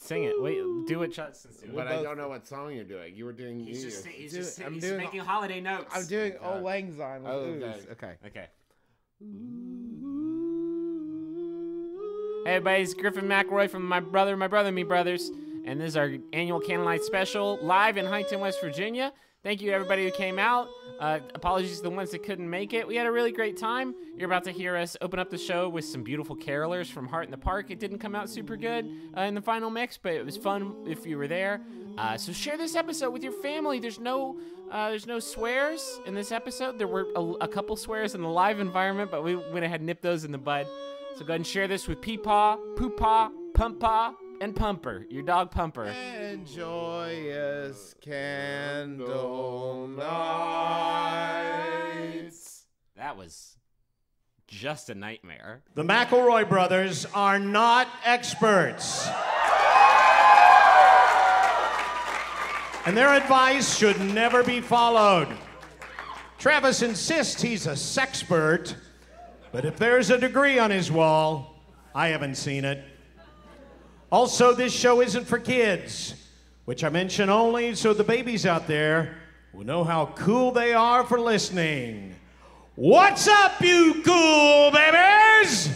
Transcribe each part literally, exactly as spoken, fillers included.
Sing it. Wait, do it, Chuck. But I don't know what song you're doing. You were doing. He's just, he's just, he's I'm doing, making holiday notes. I'm doing uh, Old Lang Syne. Oh, okay. Okay. Okay. Hey, everybody. It's Griffin McElroy from My Brother, My Brother, Me Brothers. And this is our annual Candlelight special live in Huntington, West Virginia. Thank you to everybody who came out. Uh, apologies to the ones that couldn't make it. We had a really great time. You're about to hear us open up the show with some beautiful carolers from Heart in the Park. It didn't come out super good uh, in the final mix, but it was fun if you were there. Uh, so share this episode with your family. There's no uh, there's no swears in this episode. There were a, a couple swears in the live environment, but we went ahead and nipped those in the bud. So go ahead and share this with Peepaw, Poopaw, Pumpaw, and Pumper, your dog Pumper. And joyous candle nights. That was just a nightmare. The McElroy brothers are not experts. And their advice should never be followed. Travis insists he's a sexpert, but if there's a degree on his wall, I haven't seen it. Also, this show isn't for kids, which I mention only so the babies out there will know how cool they are for listening. What's up, you cool babies?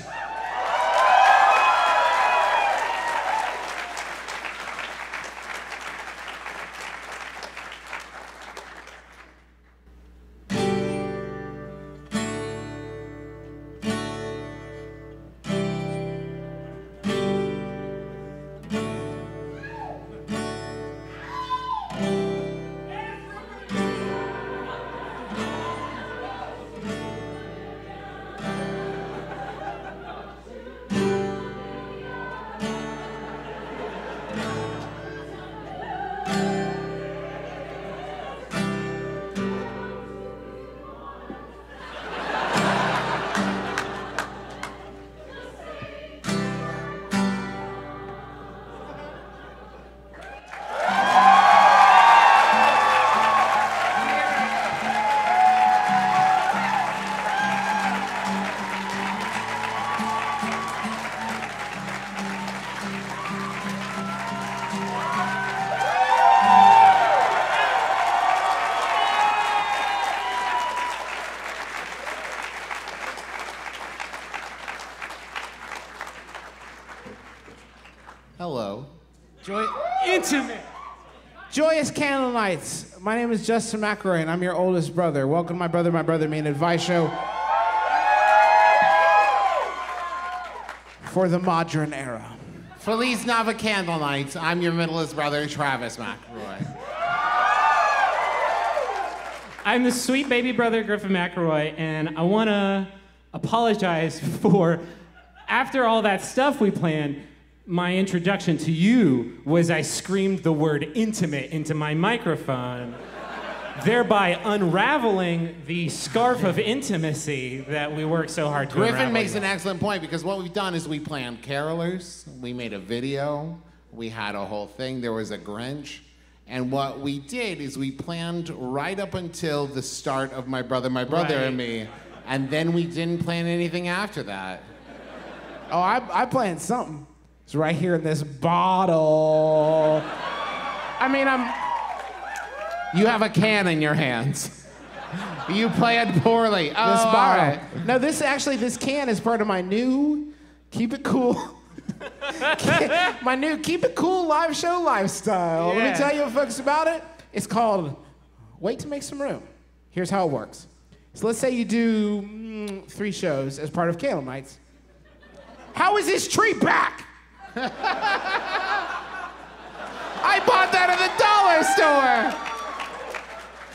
Joyous Candlenights. My name is Justin McElroy, and I'm your oldest brother. Welcome to My Brother, My Brother, Me, an advice show for the modern era. Feliz Navidad, Candlenights. I'm your middleest brother, Travis McElroy. I'm the sweet baby brother, Griffin McElroy, and I want to apologize for, after all that stuff we planned, my introduction to you was I screamed the word intimate into my microphone, thereby unraveling the scarf of intimacy that we worked so hard to Griffin unravel. Makes an excellent point, because what we've done is we planned carolers, we made a video, we had a whole thing, there was a Grinch, and what we did is we planned right up until the start of My Brother, My Brother right. and Me, and then we didn't plan anything after that. Oh, I, I planned something. It's right here in this bottle. I mean, I'm... You have a can in your hands. You planned poorly. Oh, this bottle. All right. No, this actually, this can is part of my new Keep It Cool. My new Keep It Cool live show lifestyle. Yeah. Let me tell you folks about it. It's called Wait to Make Some Room. Here's how it works. So let's say you do mm, three shows as part of Candle Nights. How is this tree back? I bought that at the dollar store.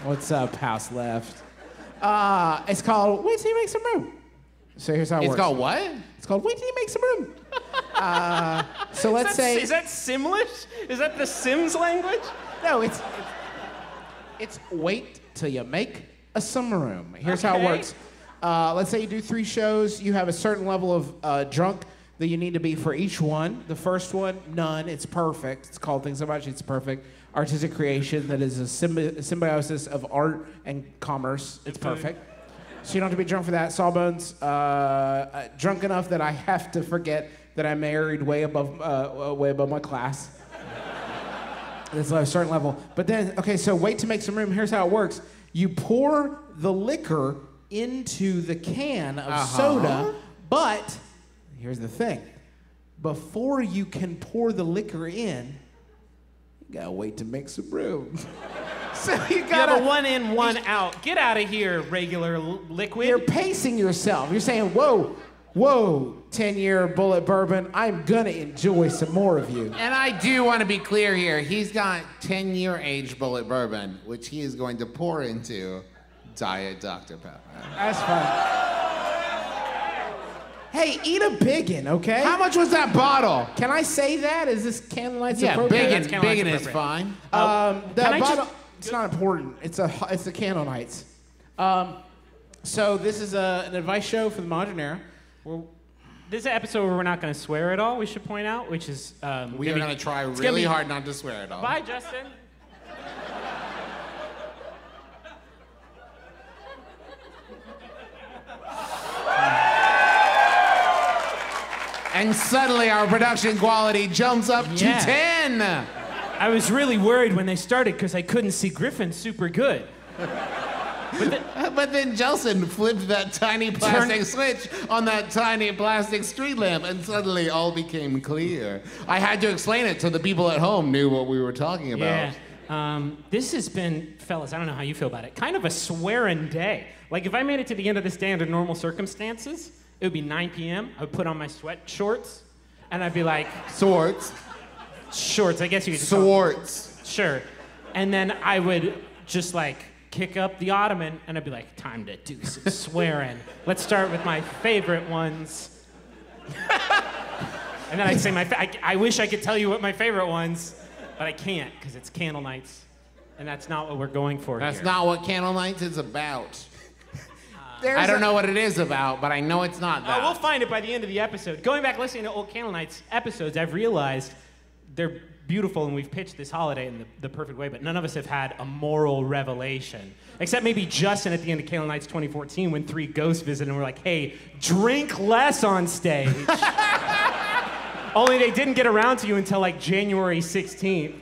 What's up, house left? Uh, it's called Wait Till You Make Some Room. So here's how it it's works. It's called what? It's called Wait Till You Make Some Room. Uh, so let's is that, say... Is that Simlish? Is that the Sims language? No, it's... It's, it's Wait Till You Make a Some Room. Here's okay. how it works. Uh, let's say you do three shows. You have a certain level of uh, drunk... that you need to be for each one. The first one, none, it's perfect. It's called Things About You, it's perfect. Artistic creation that is a symbi- symbiosis of art and commerce. It's perfect. so you don't have to be drunk for that. Sawbones, uh, drunk enough that I have to forget that I married way above, uh, way above my class. It's a certain level. But then, okay, so wait to make some room. Here's how it works. You pour the liquor into the can of uh-huh. soda, but here's the thing. Before you can pour the liquor in, you gotta wait to make some room. So you gotta yeah, but one in, one out. Get out of here, regular l- liquid. You're pacing yourself. You're saying, whoa, whoa, ten-year bullet bourbon, I'm gonna enjoy some more of you. And I do want to be clear here. He's got ten-year age bullet bourbon, which he is going to pour into Diet Doctor Pepper. That's fine. Hey, eat a biggin, okay? How much was that bottle? Can I say that? Is this Candlelights yeah, appropriate? Yeah, biggin, biggin is fine. Um, the bottle, just... it's not important. It's a it's the Candlenights. Um, so this is a, an advice show for the modern era. We're, this is an episode where we're not going to swear at all, we should point out, which is... Um, we are going to try really be, hard not to swear at all. Bye, Justin. And suddenly our production quality jumps up yeah. to ten. I was really worried when they started because I couldn't see Griffin super good. But, the, but then Justin flipped that tiny plastic turn, switch on that tiny plastic street lamp and suddenly all became clear. I had to explain it so the people at home knew what we were talking about. Yeah. Um, this has been, fellas, I don't know how you feel about it, kind of a swearing day. Like if I made it to the end of this day under normal circumstances, it would be nine p.m. I would put on my sweat shorts and I'd be like... Swords. Shorts, I guess you could just Swords. Sure. And then I would just like kick up the ottoman and I'd be like, time to do some swearing. Let's start with my favorite ones. And then I'd say my... Fa- I, I wish I could tell you what my favorite ones... But I can't, because it's Candlenights, and that's not what we're going for that's here. That's not what Candlenights is about. Uh, I don't a... know what it is about, but I know it's not that. Uh, we'll find it by the end of the episode. Going back listening to old Candlenights episodes, I've realized they're beautiful, and we've pitched this holiday in the, the perfect way, but none of us have had a moral revelation, except maybe Justin at the end of Candlenights twenty fourteen when three ghosts visited, and we're like, hey, drink less on stage. Only they didn't get around to you until like January sixteenth.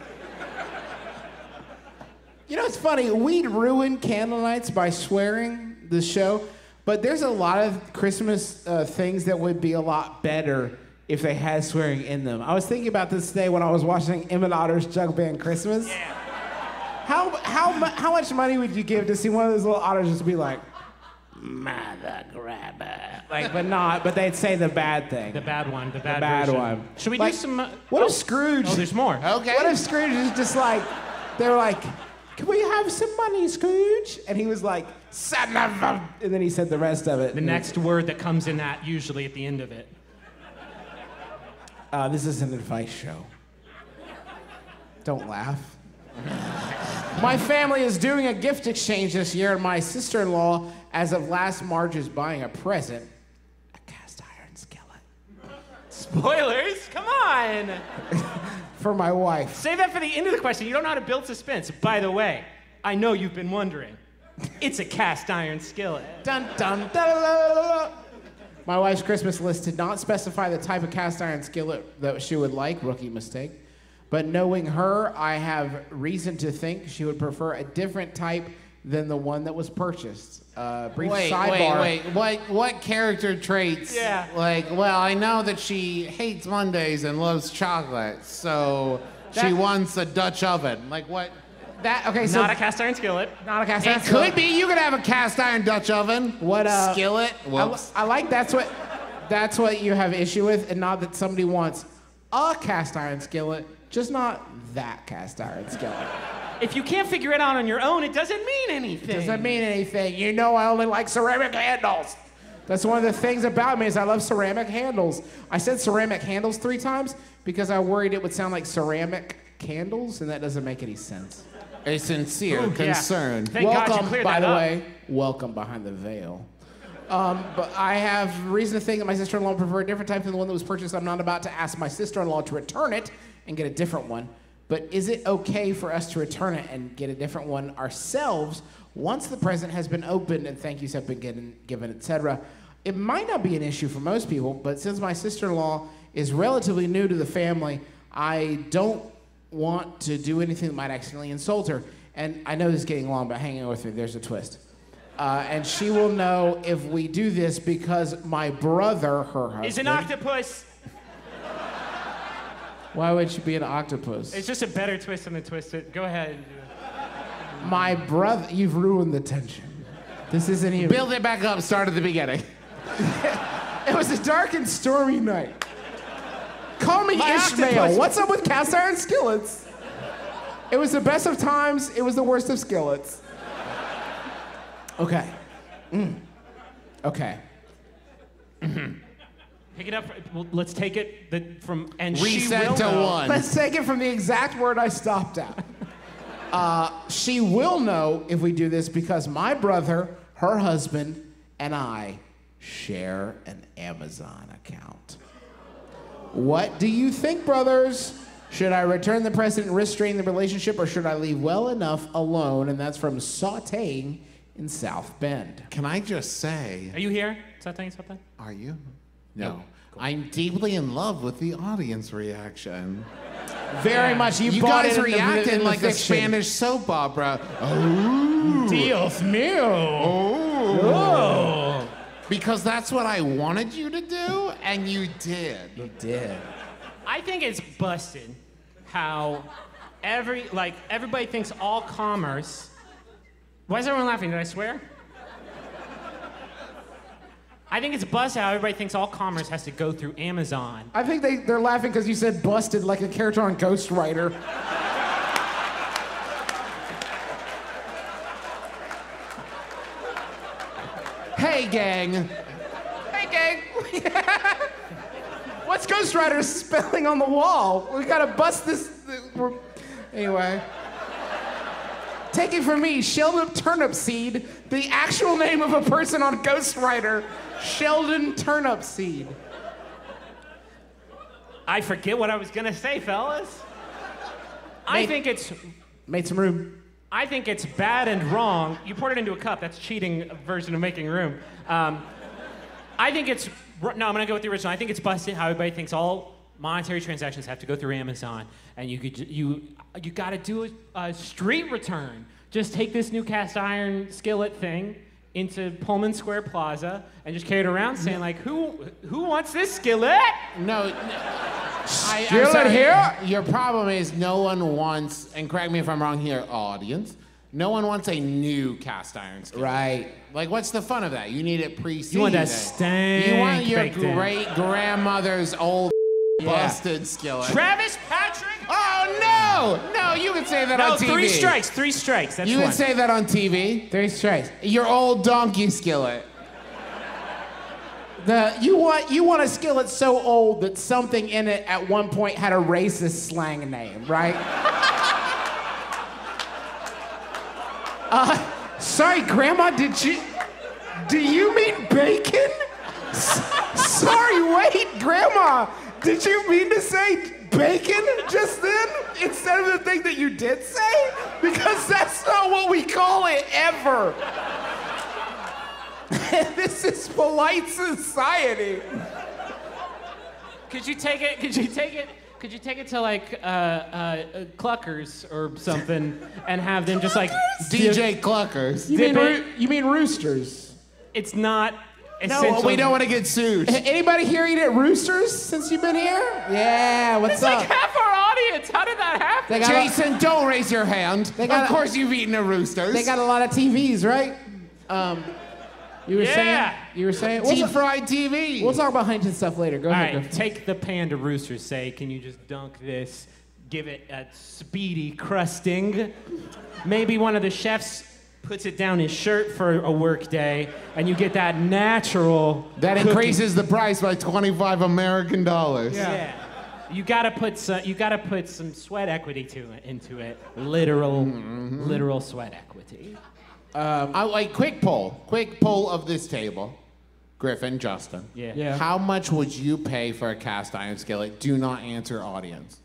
You know, it's funny. We'd ruin Candlenights by swearing the show, but there's a lot of Christmas uh, things that would be a lot better if they had swearing in them. I was thinking about this today when I was watching Emmett Otter's Jug Band Christmas. Yeah. How, how, how much money would you give to see one of those little otters just be like, mother grabber. Like, but not, but they'd say the bad thing. The bad one, the bad, the bad one. Should we like, do some... Uh, what oh, if Scrooge... Oh, there's more. Okay. What if Scrooge is just like, they were like, can we have some money, Scrooge? And he was like, son of a... And then he said the rest of it. The next word that comes in that, usually at the end of it. Uh, this is an advice show. Don't laugh. My family is doing a gift exchange this year, and my sister-in-law, as of last March, is buying a present. A cast iron skillet. Spoilers, come on! For my wife. Save that for the end of the question. You don't know how to build suspense. By the way, I know you've been wondering. It's a cast iron skillet. Dun dun da. My wife's Christmas list did not specify the type of cast iron skillet that she would like. Rookie mistake. But knowing her, I have reason to think she would prefer a different type than the one that was purchased. Uh, brief wait, sidebar. Wait, wait, what, what character traits? Yeah. Like, well, I know that she hates Mondays and loves chocolate, so that, she wants a Dutch oven. Like, what? That, okay, so... Not a cast iron skillet. Not a cast iron it skillet. It could be. You could have a cast iron Dutch oven. What, uh... Skillet? Whoops. I, I like that's what, that's what you have issue with, and not that somebody wants a cast iron skillet, just not that cast iron skillet. If you can't figure it out on your own, it doesn't mean anything. It doesn't mean anything. You know I only like ceramic handles. That's one of the things about me is I love ceramic handles. I said ceramic handles three times because I worried it would sound like ceramic candles, and that doesn't make any sense. A sincere Ooh, concern. Yeah. Thank welcome, God you cleared by that the up. way, welcome behind the veil. Um, but I have reason to think that my sister-in-law preferred a different type than the one that was purchased. I'm not about to ask my sister-in-law to return it and get a different one. But is it okay for us to return it and get a different one ourselves once the present has been opened and thank yous have been given, given, et cetera? It might not be an issue for most people, but since my sister-in-law is relatively new to the family, I don't want to do anything that might accidentally insult her. And I know this is getting long, but hang in with me, there's a twist. Uh, and she will know if we do this because my brother, her husband... is an octopus! Why would she be an octopus? It's just a better twist than the twist. Go ahead. My brother... You've ruined the tension. This isn't even... Build it back up, start at the beginning. It was a dark and stormy night. Call me my Ishmael. Octopus. What's up with cast iron skillets? It was the best of times. It was the worst of skillets. Okay. Mm. Okay. Mm-hmm. Pick it up. Well, let's take it the, from and reset she will to know. One. Let's take it from the exact word I stopped at. uh, she will know if we do this because my brother, her husband, and I share an Amazon account. What do you think, brothers? Should I return the present and restrain the relationship, or should I leave well enough alone? And that's from Sauteing in South Bend. Can I just say? Are you here? Sauteing in South Bend? Are you? No. Nope. Cool. I'm deeply in love with the audience reaction. Very yeah. much. You, you guys reacted like a Spanish soap opera. Oh. Dios mío. Oh. Whoa. Because that's what I wanted you to do, and you did. You did. I think it's busted how every, like, everybody thinks all commerce. Why is everyone laughing? Did I swear? I think it's busted how everybody thinks all commerce has to go through Amazon. I think they, they're laughing because you said busted like a character on Ghostwriter. Hey, gang. Hey, gang. What's Ghostwriter spelling on the wall? We gotta bust this. We're... Anyway. Take it from me, Sheldon Turnipseed, the actual name of a person on Ghostwriter, Sheldon Turnipseed. I forget what I was gonna say, fellas. Made, I think it's... Made some room. I think it's bad and wrong. You poured it into a cup. That's cheating version of making room. Um, I think it's... No, I'm going to go with the original. I think it's busted how everybody thinks all monetary transactions have to go through Amazon. And you could, you you got to do a, a street return. Just take this new cast iron skillet thing into Pullman Square Plaza and just carry it around saying, like, who who wants this skillet? No. no. I, I'm sorry, here? Your problem is no one wants, and correct me if I'm wrong here, audience, no one wants a new cast iron skillet. Right. Like, what's the fun of that? You need it pre-seasoned. You want a stank. You want your great-grandmother's old yeah. busted skillet. Travis Patrick! Oh, no! No, you could say that no, on T V. No, three strikes, three strikes, that's You one. Could say that on T V. Three strikes. Your old donkey skillet. The, you want you want a skillet so old that something in it at one point had a racist slang name, right? uh, sorry, Grandma, did you... Do you mean bacon? S- sorry, wait, Grandma, did you mean to say bacon just then? Instead of the thing that you did say? Because that's not what we call it ever. This is polite society. Could you take it? Could you take it? Could you take it to like uh, uh, Cluckers or something, and have them just like D J Cluckers? You mean, ro- you mean Roosters? It's not. Essential. No, we don't want to get sued. Anybody here eat at Roosters since you've been here? Yeah. What's That's up? It's like half our audience. How did that happen? Jason, a- don't raise your hand. They got of a- course you've eaten at Roosters. They got a lot of T Vs, right? Um. You were yeah. saying. You were saying. Deep we'll fried T V. We'll talk about Huntington stuff later. Go All ahead. All right. Take the pan to Roosters. Say, can you just dunk this? Give it a speedy crusting. Maybe one of the chefs puts it down his shirt for a work day, and you get that natural. That cooking. Increases the price by twenty-five American dollars. Yeah. yeah. You gotta put some. You gotta put some sweat equity to it, into it. Literal, mm-hmm. literal sweat equity. Um, I like quick poll, quick poll of this table, Griffin, Justin. Yeah. yeah. How much would you pay for a cast iron skillet? Do not answer, audience.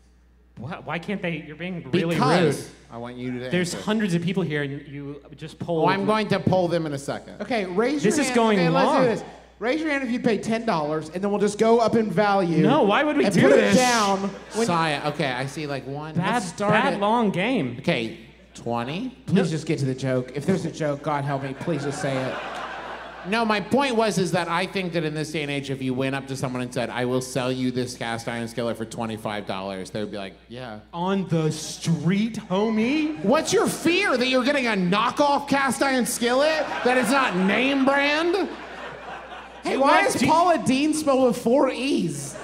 What? Why can't they? You're being really because rude. I want you to answer. There's hundreds of people here, and you just poll. Oh, I'm going to poll them in a second. Okay, raise this your hand. This is going okay, long. Let's do this. Raise your hand if you'd pay ten dollars, and then we'll just go up in value. No, why would we do put this? It down. When Saya, okay, I see like one. Bad, bad long game. Okay, twenty. Please no. just get to the joke. If there's a joke, God help me, please just say it. No, my point was is that I think that in this day and age, if you went up to someone and said, I will sell you this cast iron skillet for twenty-five dollars, they would be like, yeah. On the street, homie? What's your fear? That you're getting a knockoff cast iron skillet? That it's not name brand? Hey, why is Paula Deen spelled with four E's?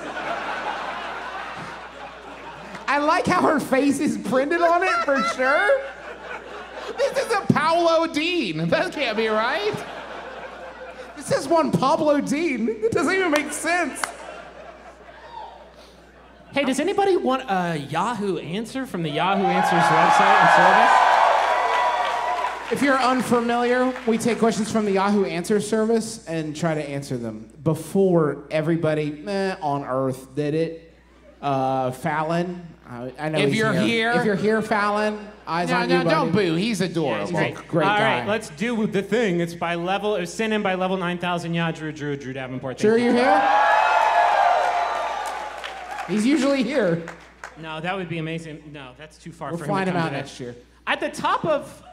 I like how her face is printed on it, for sure. This is a Paula Deen. That can't be right. This is one Pablo Deen. It doesn't even make sense. Hey, does anybody want a Yahoo answer from the Yahoo Answers website and service? If you're unfamiliar, we take questions from the Yahoo Answers service and try to answer them. Before everybody eh, on Earth did it, uh, Fallon, I, I know if he's you're here. here. If you're here, Fallon, eyes no, on no, you, No, no, don't boo. He's adorable. Yeah, he's great. great All guy. All right, let's do the thing. It's by level. It was sent in by level nine thousand. Yeah, Drew, Drew, Drew Davenport. Drew, you're here? He's usually here. No, that would be amazing. No, that's too far we'll for him to come today. We'll find him out next year. At the top of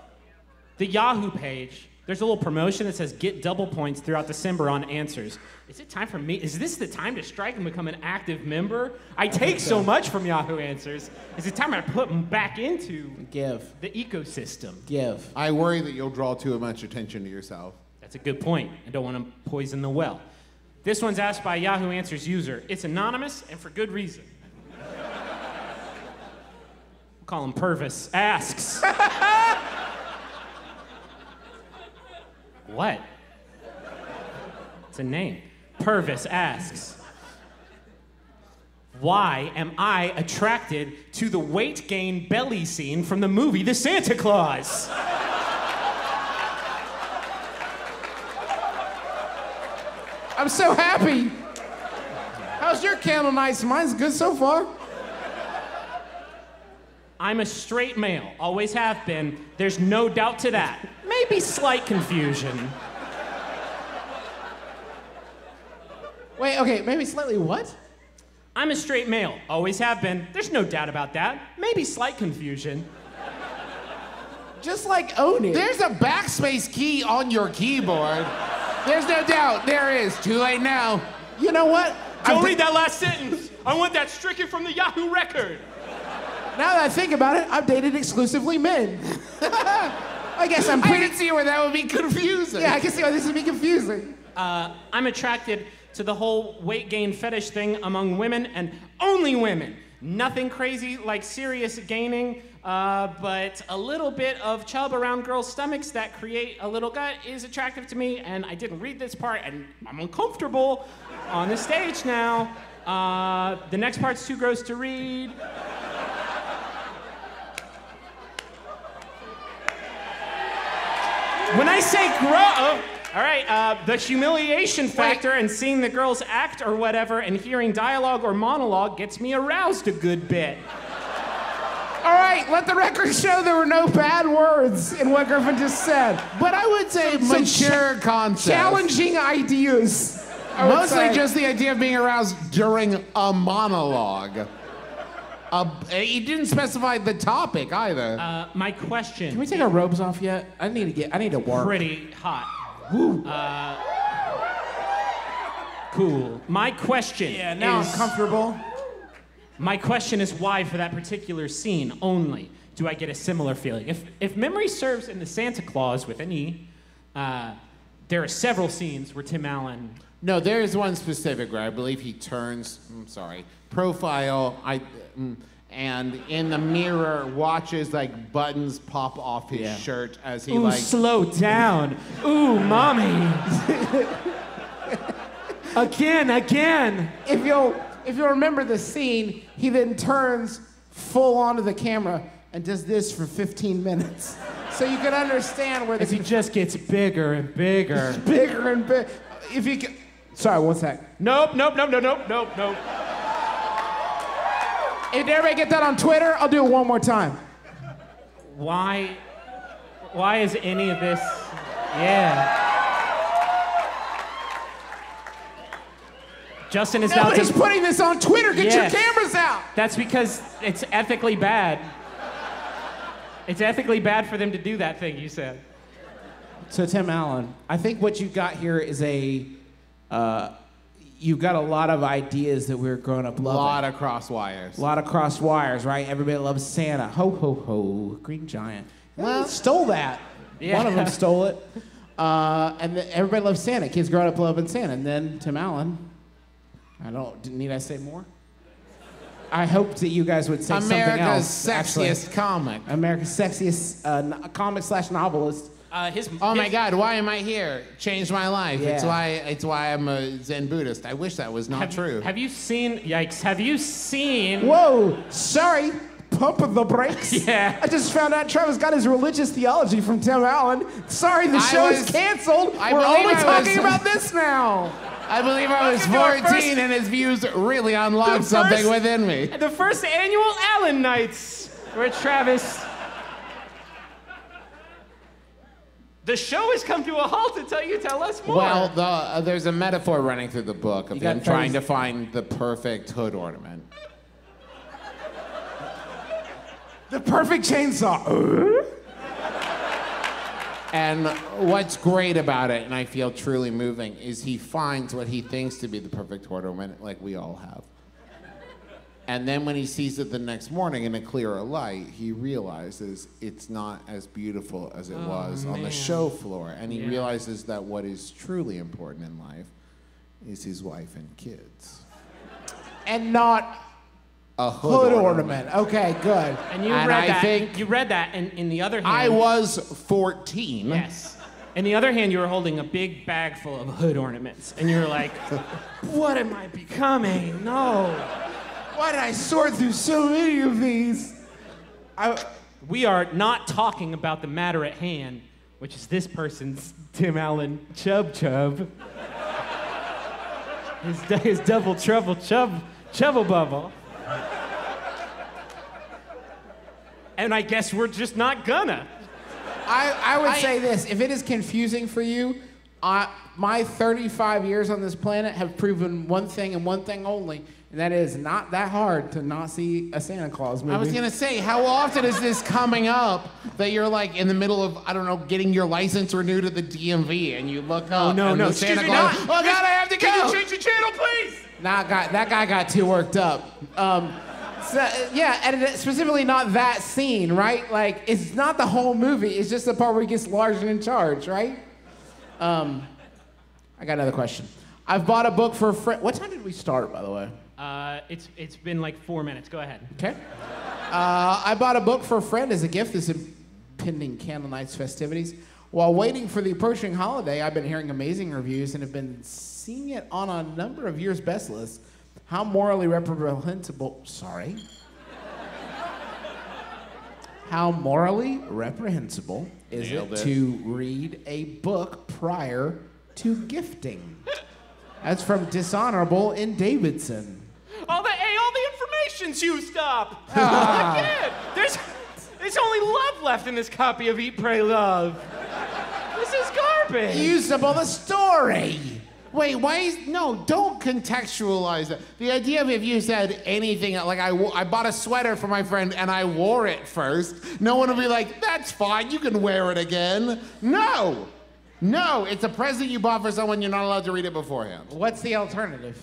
the Yahoo page, there's a little promotion that says get double points throughout December on answers. Is it time for me? Is this the time to strike and become an active member? I, I take so. so much from Yahoo Answers. Is it time I put them back into Give. the ecosystem? Give. I worry that you'll draw too much attention to yourself. That's a good point. I don't want to poison the well. This one's asked by a Yahoo Answers user. It's anonymous and for good reason. We'll call him Purvis. Asks. What? It's a name. Purvis asks, why am I attracted to the weight gain belly scene from the movie The Santa Claus? I'm so happy. How's your Candlenights? Mine's good so far. I'm a straight male, always have been. There's no doubt to that. Maybe slight confusion. Wait, okay, maybe slightly what? I'm a straight male, always have been. There's no doubt about that. Maybe slight confusion. Just like own it. There's a backspace key on your keyboard. There's no doubt, there is. Too late now. You know what? Don't I'm read that last sentence. I want that stricken from the Yahoo record. Now that I think about it, I've dated exclusively men. I guess I'm pretty... I can see where that would be confusing. Yeah, I can see why this would be confusing. Uh, I'm attracted to the whole weight gain fetish thing among women, and only women. Nothing crazy like serious gaining, uh, but a little bit of chub around girls' stomachs that create a little gut is attractive to me, and I didn't read this part, and I'm uncomfortable on the stage now. Uh, the next part's too gross to read. When I say grow, all right, uh, the humiliation factor Wait. and seeing the girls act or whatever and hearing dialogue or monologue gets me aroused a good bit. All right, let the record show there were no bad words in what Griffin just said. But I would say some, mature concepts. Challenging ideas. Mostly just the idea of being aroused during a monologue. Uh, he didn't specify the topic either. Uh, my question. Can we take our robes off yet? I need to get. I need to work. Pretty hot. Woo. Uh, cool. My question. Yeah. Now is, I'm comfortable. My question is why for that particular scene only do I get a similar feeling? If if memory serves, in the Santa Claus with an E, uh, there are several scenes where Tim Allen. No, there is one specific where I believe he turns. I'm sorry. Profile. I. And in the mirror, watches like buttons pop off his yeah. shirt as he Ooh, like. Ooh, slow down. Ooh, mommy. again, again. If you'll, if you'll remember the scene, he then turns full onto the camera and does this for fifteen minutes, so you can understand where. As he just gets bigger and bigger. bigger and bigger. If you can. Sorry, one sec. Nope, nope, nope, nope, nope, nope, nope. Did everybody get that on Twitter? I'll do it one more time. Why? Why is any of this? Yeah. Justin is now just putting this on Twitter. Get yeah. your cameras out. That's because it's ethically bad. It's ethically bad for them to do that thing you said. So Tim Allen, I think what you got here is a, uh, you've got a lot of ideas that we were growing up loving. A lot of cross wires. A lot of cross wires, right? Everybody loves Santa. Ho, ho, ho. Green Giant. Well, stole that. Yeah. One of them stole it. Uh, and the, everybody loves Santa. Kids growing up loving Santa. And then Tim Allen. I don't, need I say more? I hoped that you guys would say America's something else. America's sexiest actually. comic. America's sexiest uh, comic slash novelist. Uh, his, oh his, my God! Why am I here? Changed my life. Yeah. It's why. It's why I'm a Zen Buddhist. I wish that was not have, true. Have you seen? Yikes! Have you seen? Whoa! Sorry. Pump of the brakes. Yeah. I just found out Travis got his religious theology from Tim Allen. Sorry, the show was, is canceled. I We're only I talking was, about this now. I believe I was fourteen, and his views really unlocked something within me. The first annual Allen Nights, where Travis. The show has come to a halt until you tell us more. Well, the, uh, there's a metaphor running through the book of them trying to find the perfect hood ornament. The perfect chainsaw. And what's great about it, and I feel truly moving, is he finds what he thinks to be the perfect hood ornament, like we all have. And then when he sees it the next morning in a clearer light, he realizes it's not as beautiful as it oh, was man. on the show floor. And he yeah. realizes that what is truly important in life is his wife and kids. And not a hood, hood ornament. ornament. Okay, good. And you and read I that. Think you read that, and in the other hand... I was fourteen. Yes. On the other hand, you were holding a big bag full of hood ornaments. And you were like, what am I becoming? No. Why did I sort through so many of these? I... We are not talking about the matter at hand, which is this person's Tim Allen Chub Chub. his, his double trouble chub chubble bubble. And I guess we're just not gonna. I, I would I, say this, if it is confusing for you, I, my thirty-five years on this planet have proven one thing and one thing only. And that is not that hard to not see a Santa Claus movie. I was gonna say, how often is this coming up that you're like in the middle of, I don't know, getting your license renewed at the D M V and you look up oh, no, and no, the Santa Claus, oh God, I have to go. Can you change the channel, please? Nah, God, that guy got too worked up. Um, so, yeah, and specifically not that scene, right? Like, it's not the whole movie, it's just the part where he gets large and in charge, right? Um, I got another question. I've bought a book for a friend. What time did we start, by the way? Uh, it's it's been like four minutes. Go ahead. Okay. Uh, I bought a book for a friend as a gift. This impending Candlenights festivities. While waiting for the approaching holiday, I've been hearing amazing reviews and have been seeing it on a number of years' best lists. How morally reprehensible? Sorry. How morally reprehensible is it, it to read a book prior to gifting? That's from Dishonorable in Davidson. All the hey, all the information's used up. Ah. Again, there's there's only love left in this copy of Eat, Pray, Love. This is garbage. Used up all the story. Wait, why is no? Don't contextualize it. The idea of if you said anything like I I bought a sweater for my friend and I wore it first, no one would be like, that's fine, you can wear it again. No. No, it's a present you bought for someone, you're not allowed to read it beforehand. What's the alternative?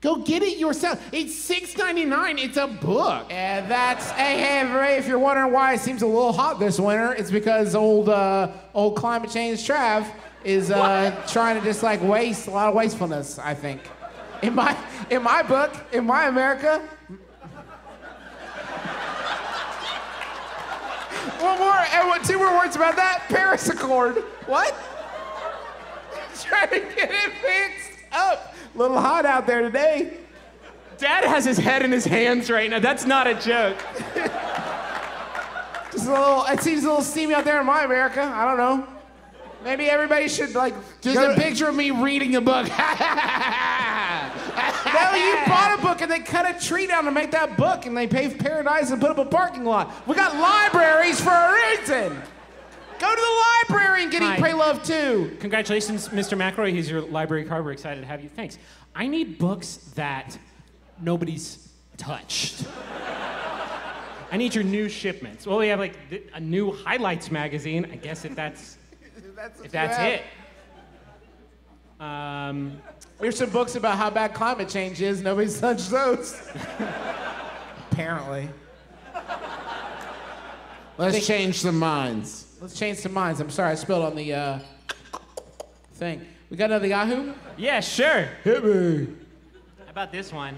Go get it yourself. It's six ninety-nine, it's a book. And that's, hey, hey, everybody, if you're wondering why it seems a little hot this winter, it's because old uh, old climate change Trav is uh, trying to just like waste, a lot of wastefulness, I think. In my, in my book, in my America. One more, and two more words about that, Paris Accord. What? Trying to get it fixed up. A little hot out there today. Dad has his head in his hands right now. That's not a joke. Just a little, it seems a little steamy out there in my America. I don't know. Maybe everybody should like. Just a to... picture of me reading a book. No, you bought a book and they cut a tree down to make that book and they paved paradise and put up a parking lot. We got libraries for a reason. Go to the library and get Eat, Pray, Love too. Congratulations, Mister McElroy. He's your library card. We're excited to have you. Thanks. I need books that nobody's touched. I need your new shipments. Well, we have like a new highlights magazine. I guess if that's if that's, if that's it. Um, There's some books about how bad climate change is. Nobody's touched those. Apparently. Let's think, change some minds. Let's change some minds. I'm sorry, I spilled on the uh, thing. We got another Yahoo? Yeah, sure. Hit me. How about this one?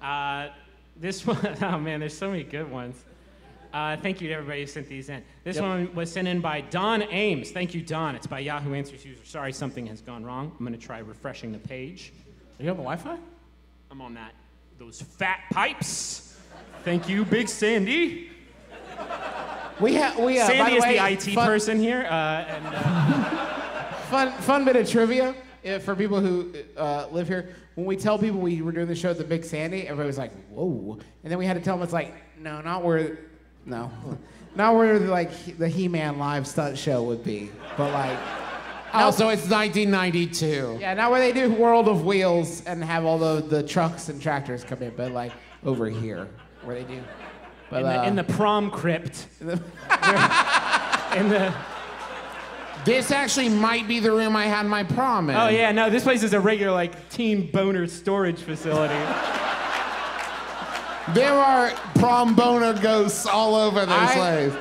Uh, This one, oh man, there's so many good ones. Uh, thank you to everybody who sent these in. This yep. one was sent in by Don Ames. Thank you, Don. It's by Yahoo Answers user. Sorry, something has gone wrong. I'm gonna try refreshing the page. Are you on the Wi-Fi? I'm on that. Those fat pipes. Thank you, Big Sandy. We have we uh, Sandy by the way, is the I T fun, person here. Uh, and, uh, fun fun bit of trivia. Yeah, for people who uh, live here, when we tell people we were doing the show at the Big Sandy, everybody was like, whoa. And then we had to tell them, it's like, no, not where, no. Not where, like, the He-Man live stunt show would be. But, like. Also, it's nineteen ninety-two. Yeah, not where they do World of Wheels and have all the, the trucks and tractors come in, but, like, over here where they do. But, in, the, uh, in the prom crypt. In the... in the This actually might be the room I had my prom in. Oh yeah, no, this place is a regular like teen boner storage facility. There are prom boner ghosts all over this I, place.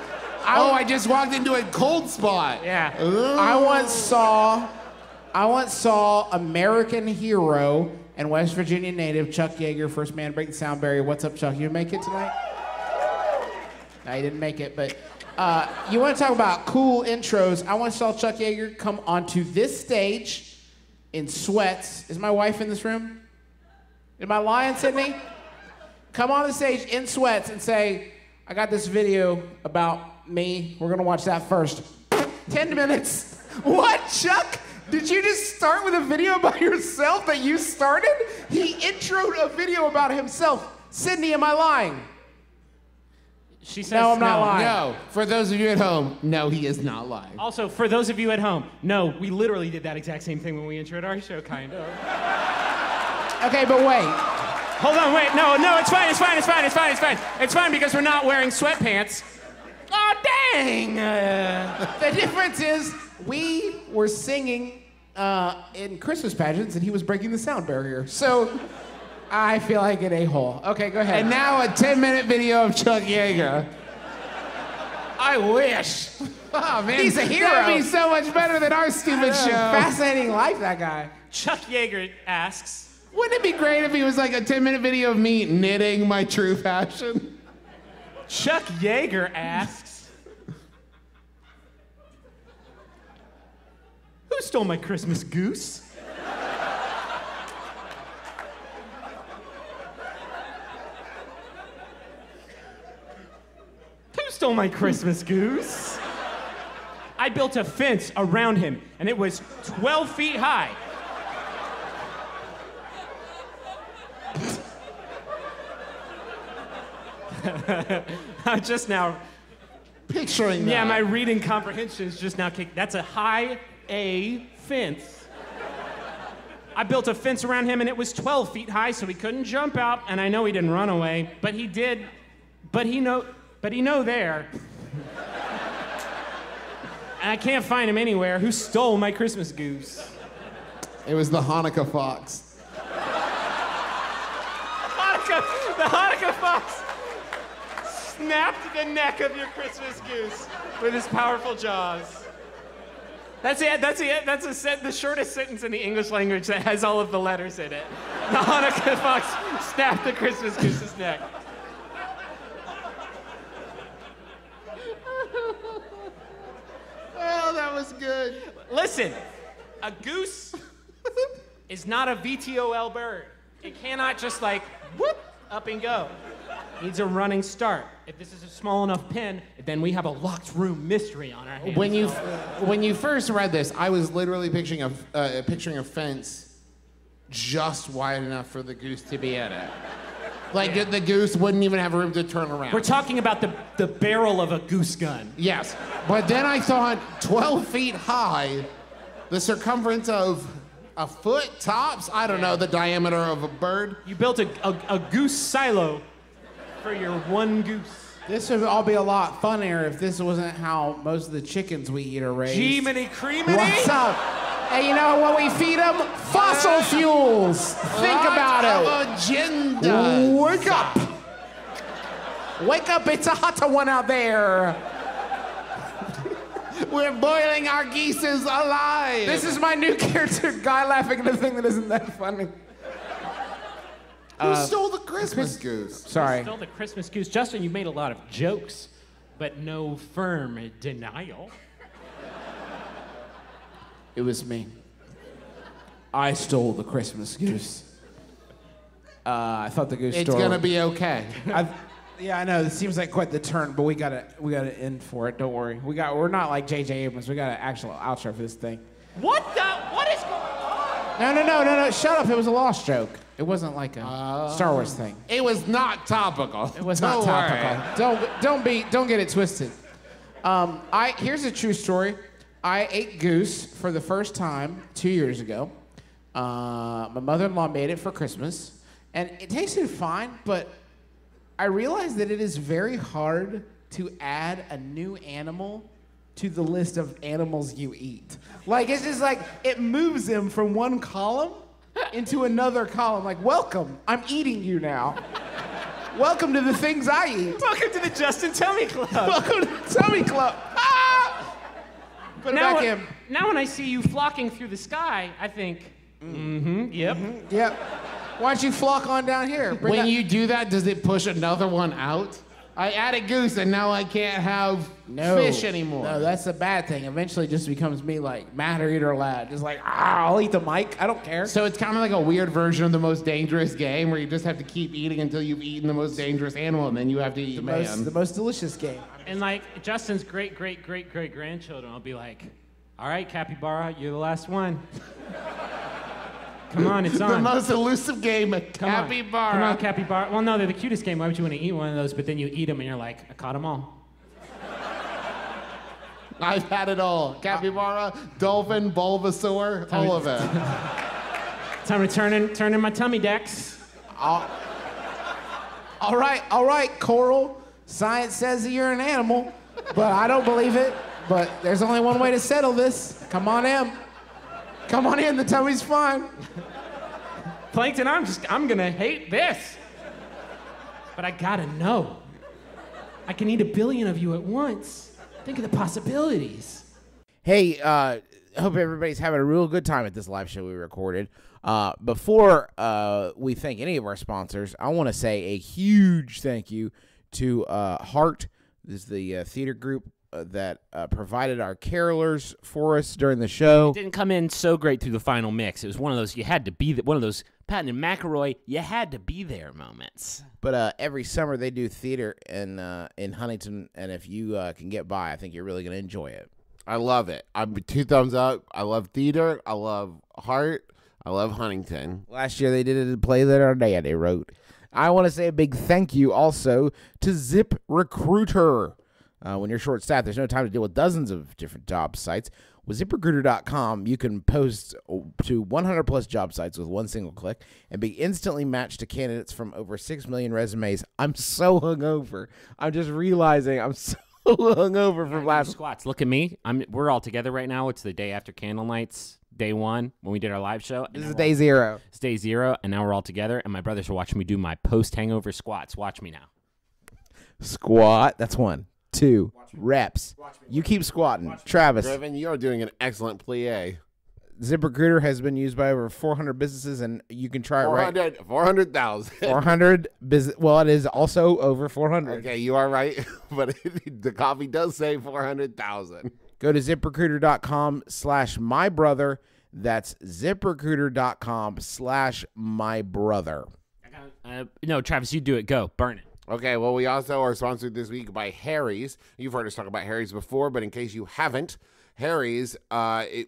I, oh, I just walked into a cold spot. Yeah. Ooh. I once saw, I once saw American Hero and West Virginia native Chuck Yeager, first man to break the sound barrier. What's up, Chuck? You make it tonight? No, you didn't make it, but. Uh, you want to talk about cool intros? I once saw Chuck Yeager come onto this stage in sweats. Is my wife in this room? Am I lying, Sydney? Come on the stage in sweats and say, I got this video about me. We're going to watch that first. Ten minutes. What, Chuck? Did you just start with a video about yourself that you started? He introed a video about himself. Sydney, am I lying? She says, no, I'm not no. lying. No, for those of you at home, no, he is not lying. Also, for those of you at home, no, we literally did that exact same thing when we introed our show, kind of. Okay, but wait. Hold on, wait. No, no, it's fine, it's fine, it's fine, it's fine, it's fine. It's fine because we're not wearing sweatpants. Oh, dang. Uh, the difference is we were singing uh, in Christmas pageants and he was breaking the sound barrier. So. I feel like an a-hole. Okay, go ahead. And now a ten-minute video of Chuck Yeager. I wish. Oh, man. He's a hero. That would be so much better than our stupid show. Fascinating life, that guy. Chuck Yeager asks, wouldn't it be great if he was like a ten-minute video of me knitting my true fashion? Chuck Yeager asks, who stole my Christmas goose? Stole my Christmas goose. I built a fence around him, and it was twelve feet high. I'm just now picturing that. Yeah, my reading comprehension is just now kicked. That's a high A fence. I built a fence around him, and it was twelve feet high, so he couldn't jump out. And I know he didn't run away, but he did. But he know. But he know there, and I can't find him anywhere, who stole my Christmas goose. It was the Hanukkah fox. Hanukkah, the Hanukkah fox snapped the neck of your Christmas goose with his powerful jaws. That's it, that's it, that's a set, the shortest sentence in the English language that has all of the letters in it. The Hanukkah fox snapped the Christmas goose's neck. Well, that was good. Listen, a goose is not a V T O L bird. It cannot just like, whoop, up and go. It needs a running start. If this is a small enough pen, then we have a locked room mystery on our hands. When you, when you first read this, I was literally picturing a, uh, picturing a fence just wide enough for the goose to be in it. Like, yeah. the, the goose wouldn't even have room to turn around. We're talking about the, the barrel of a goose gun. Yes. But then I saw it twelve feet high, the circumference of a foot tops, I don't know, the diameter of a bird. You built a, a, a goose silo for your one goose. This would all be a lot funnier if this wasn't how most of the chickens we eat are raised. Jiminy creaminy? What's up? And you know what we feed them? Fossil fuels. Think what about it. Agenda. Wake up. Wake up, it's a hotter one out there. We're boiling our geeses alive. This is my new character, guy laughing at a thing that isn't that funny. Who uh, stole the Christmas goose? Sorry. Who stole the Christmas goose? Justin, you made a lot of jokes, but no firm denial. It was me. I stole the Christmas goose. Uh, I thought the goose it's story... It's gonna be okay. I've, yeah, I know, it seems like quite the turn, but we gotta, we gotta end for it, don't worry. We got, we're not like J J Abrams, we got an actual outro for this thing. What the, what is going on? No, no, no, no, no, shut up, it was a lost joke. It wasn't like a uh, Star Wars thing. It was not topical. It was don't not topical. Worry. Don't don't be don't get it twisted. Um, I here's a true story. I ate goose for the first time two years ago. Uh, my mother-in-law made it for Christmas, and it tasted fine. But I realized that it is very hard to add a new animal to the list of animals you eat. Like it's just like it moves them from one column into another column, like, welcome, I'm eating you now. Welcome to the things I eat. Welcome to the Justin Tummy Club. Welcome to the Tummy Club. Ah! Put now it back when, in. Now when I see you flocking through the sky, I think, mm-hmm, yep. Mm-hmm, yep. Why don't you flock on down here? Bring when that- you do that, does it push another one out? I added goose, and now I can't have no, fish anymore. No, that's the bad thing. Eventually, it just becomes me like matter eater lad, just like ah, I'll eat the mic. I don't care. So it's kind of like a weird version of the most dangerous game, where you just have to keep eating until you've eaten the most dangerous animal, and then you have to eat the man. Most, the most delicious game. And like Justin's great, great, great, great grandchildren, I'll be like, all right, capybara, you're the last one. Come on, it's on. The most elusive game, capybara. Come on, capybara. Well, no, they're the cutest game. Why would you want to eat one of those? But then you eat them, and you're like, I caught them all. I've had it all. Capybara, dolphin, Bulbasaur, time all of it. Time to turn in, turn in my tummy decks. All, all right, all right, Coral. Science says that you're an animal, but I don't believe it. But there's only one way to settle this. Come on, Em. Come on in, the tummy's fine. Plankton, I'm just, I'm gonna hate this. But I gotta know. I can eat a billion of you at once. Think of the possibilities. Hey, uh, hope everybody's having a real good time at this live show we recorded. Uh, before uh, we thank any of our sponsors, I wanna say a huge thank you to uh, Heart. This is the uh, theater group that uh, provided our carolers for us during the show. It didn't come in so great through the final mix. It was one of those you had to be th- one of those Patton and McElroy you had to be there moments. But uh, every summer they do theater in uh, in Huntington, and if you uh, can get by, I think you're really going to enjoy it. I love it. I'm two thumbs up. I love theater. I love Heart. I love Huntington. Last year they did a play that our dad they wrote. I want to say a big thank you also to ZipRecruiter. Uh, when you're short-staffed, there's no time to deal with dozens of different job sites. With ZipRecruiter dot com, you can post to one hundred plus job sites with one single click and be instantly matched to candidates from over six million resumes. I'm so hungover. I'm just realizing I'm so hungover from last... Squats, look at me. I'm. We're all together right now. It's the day after Candlenights, day one, when we did our live show. This is day zero. It's day zero, and now we're all together, and my brothers are watching me do my post-hangover squats. Watch me now. Squat. That's one. Two reps. You keep squatting. Travis. Griffin, you are doing an excellent plie. ZipRecruiter has been used by over four hundred businesses, and you can try it right. four hundred thousand. four hundred business. Well, it is also over four hundred. Okay, you are right, but it, the copy does say four hundred thousand. Go to ZipRecruiter dot com slash my brother. That's ZipRecruiter dot com slash my brother. Uh, no, Travis, you do it. Go. Burn it. Okay, well, we also are sponsored this week by Harry's. You've heard us talk about Harry's before, but in case you haven't, Harry's, uh, it,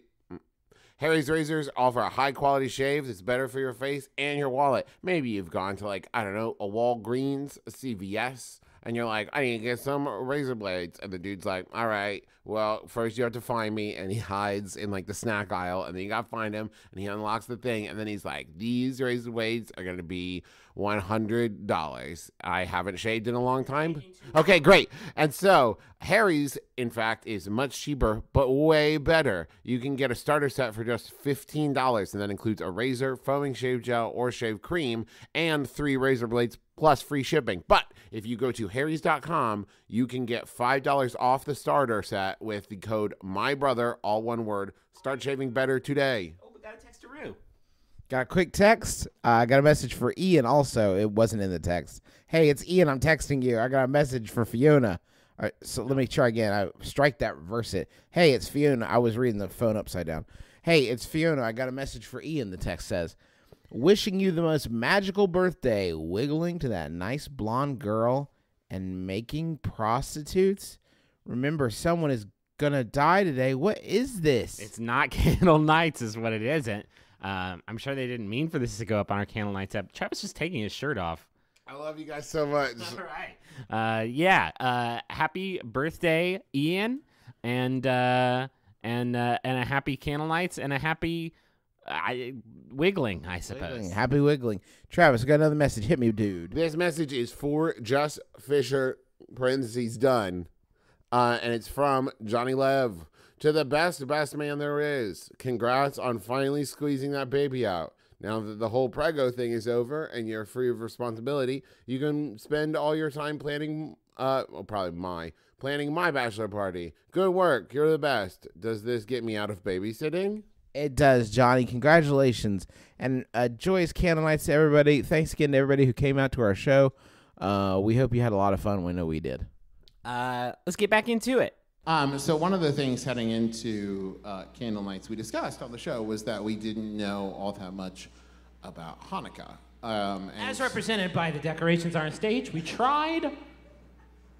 Harry's razors offer high quality shaves. It's better for your face and your wallet. Maybe you've gone to, like, I don't know, a Walgreens, a C V S, and you're like, I need to get some razor blades. And the dude's like, all right, well, first you have to find me. And he hides in, like, the snack aisle. And then you got to find him. And he unlocks the thing. And then he's like, these razor blades are going to be one hundred dollars. I haven't shaved in a long time. Okay, great. And so Harry's, in fact, is much cheaper, but way better. You can get a starter set for just fifteen dollars. And that includes a razor, foaming shave gel, or shave cream, and three razor blades, plus free shipping. But if you go to harrys dot com, you can get five dollars off the starter set with the code MYBROTHER, all one word. Start shaving better today. Oh, we got a text to Rue. Got a quick text. I uh, got a message for Ian also. It wasn't in the text. Hey, it's Ian. I'm texting you. I got a message for Fiona. All right, so let me try again. I strike that, reverse it. Hey, it's Fiona. I was reading the phone upside down. Hey, it's Fiona. I got a message for Ian, the text says. Wishing you the most magical birthday, wiggling to that nice blonde girl and making prostitutes. Remember, someone is going to die today. What is this? It's not Candlenights is what it isn't. Um, I'm sure they didn't mean for this to go up on our Candlenights app. Travis is taking his shirt off. I love you guys so much. All right. Uh, yeah. Uh, happy birthday, Ian. And, uh, and, uh, and a happy Candlenights and a happy... I, wiggling, I suppose. Wiggling. Happy wiggling. Travis, I got another message. Hit me, dude. This message is for Just Fisher, parentheses, done. Uh, and it's from Johnny Lev. To the best, best man there is. Congrats on finally squeezing that baby out. Now that the whole Prego thing is over and you're free of responsibility, you can spend all your time planning, uh, well, probably my, planning my bachelor party. Good work. You're the best. Does this get me out of babysitting? It does, Johnny. Congratulations. And uh, joyous Candlenights to everybody. Thanks again to everybody who came out to our show. Uh, we hope you had a lot of fun. We know we did. Uh, let's get back into it. Um, so one of the things heading into uh, Candlenights we discussed on the show was that we didn't know all that much about Hanukkah. Um, and as represented by the decorations on stage, we tried...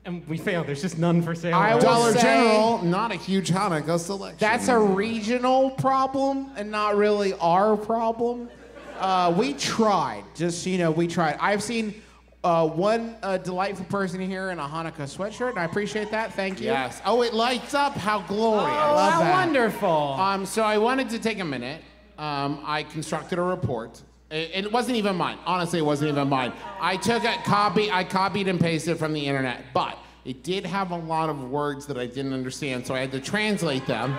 and we failed. There's just none for sale. I Dollar General, not a huge Hanukkah selection. That's a regional problem and not really our problem. Uh, we tried. Just, you know, we tried. I've seen uh, one uh, delightful person here in a Hanukkah sweatshirt, and I appreciate that. Thank you. Yes. Oh, it lights up. How glorious. Oh, love how that. Wonderful. Um, so I wanted to take a minute. Um, I constructed a report. It wasn't even mine. Honestly, it wasn't even mine. I took a copy, I copied and pasted from the internet, but it did have a lot of words that I didn't understand, so I had to translate them.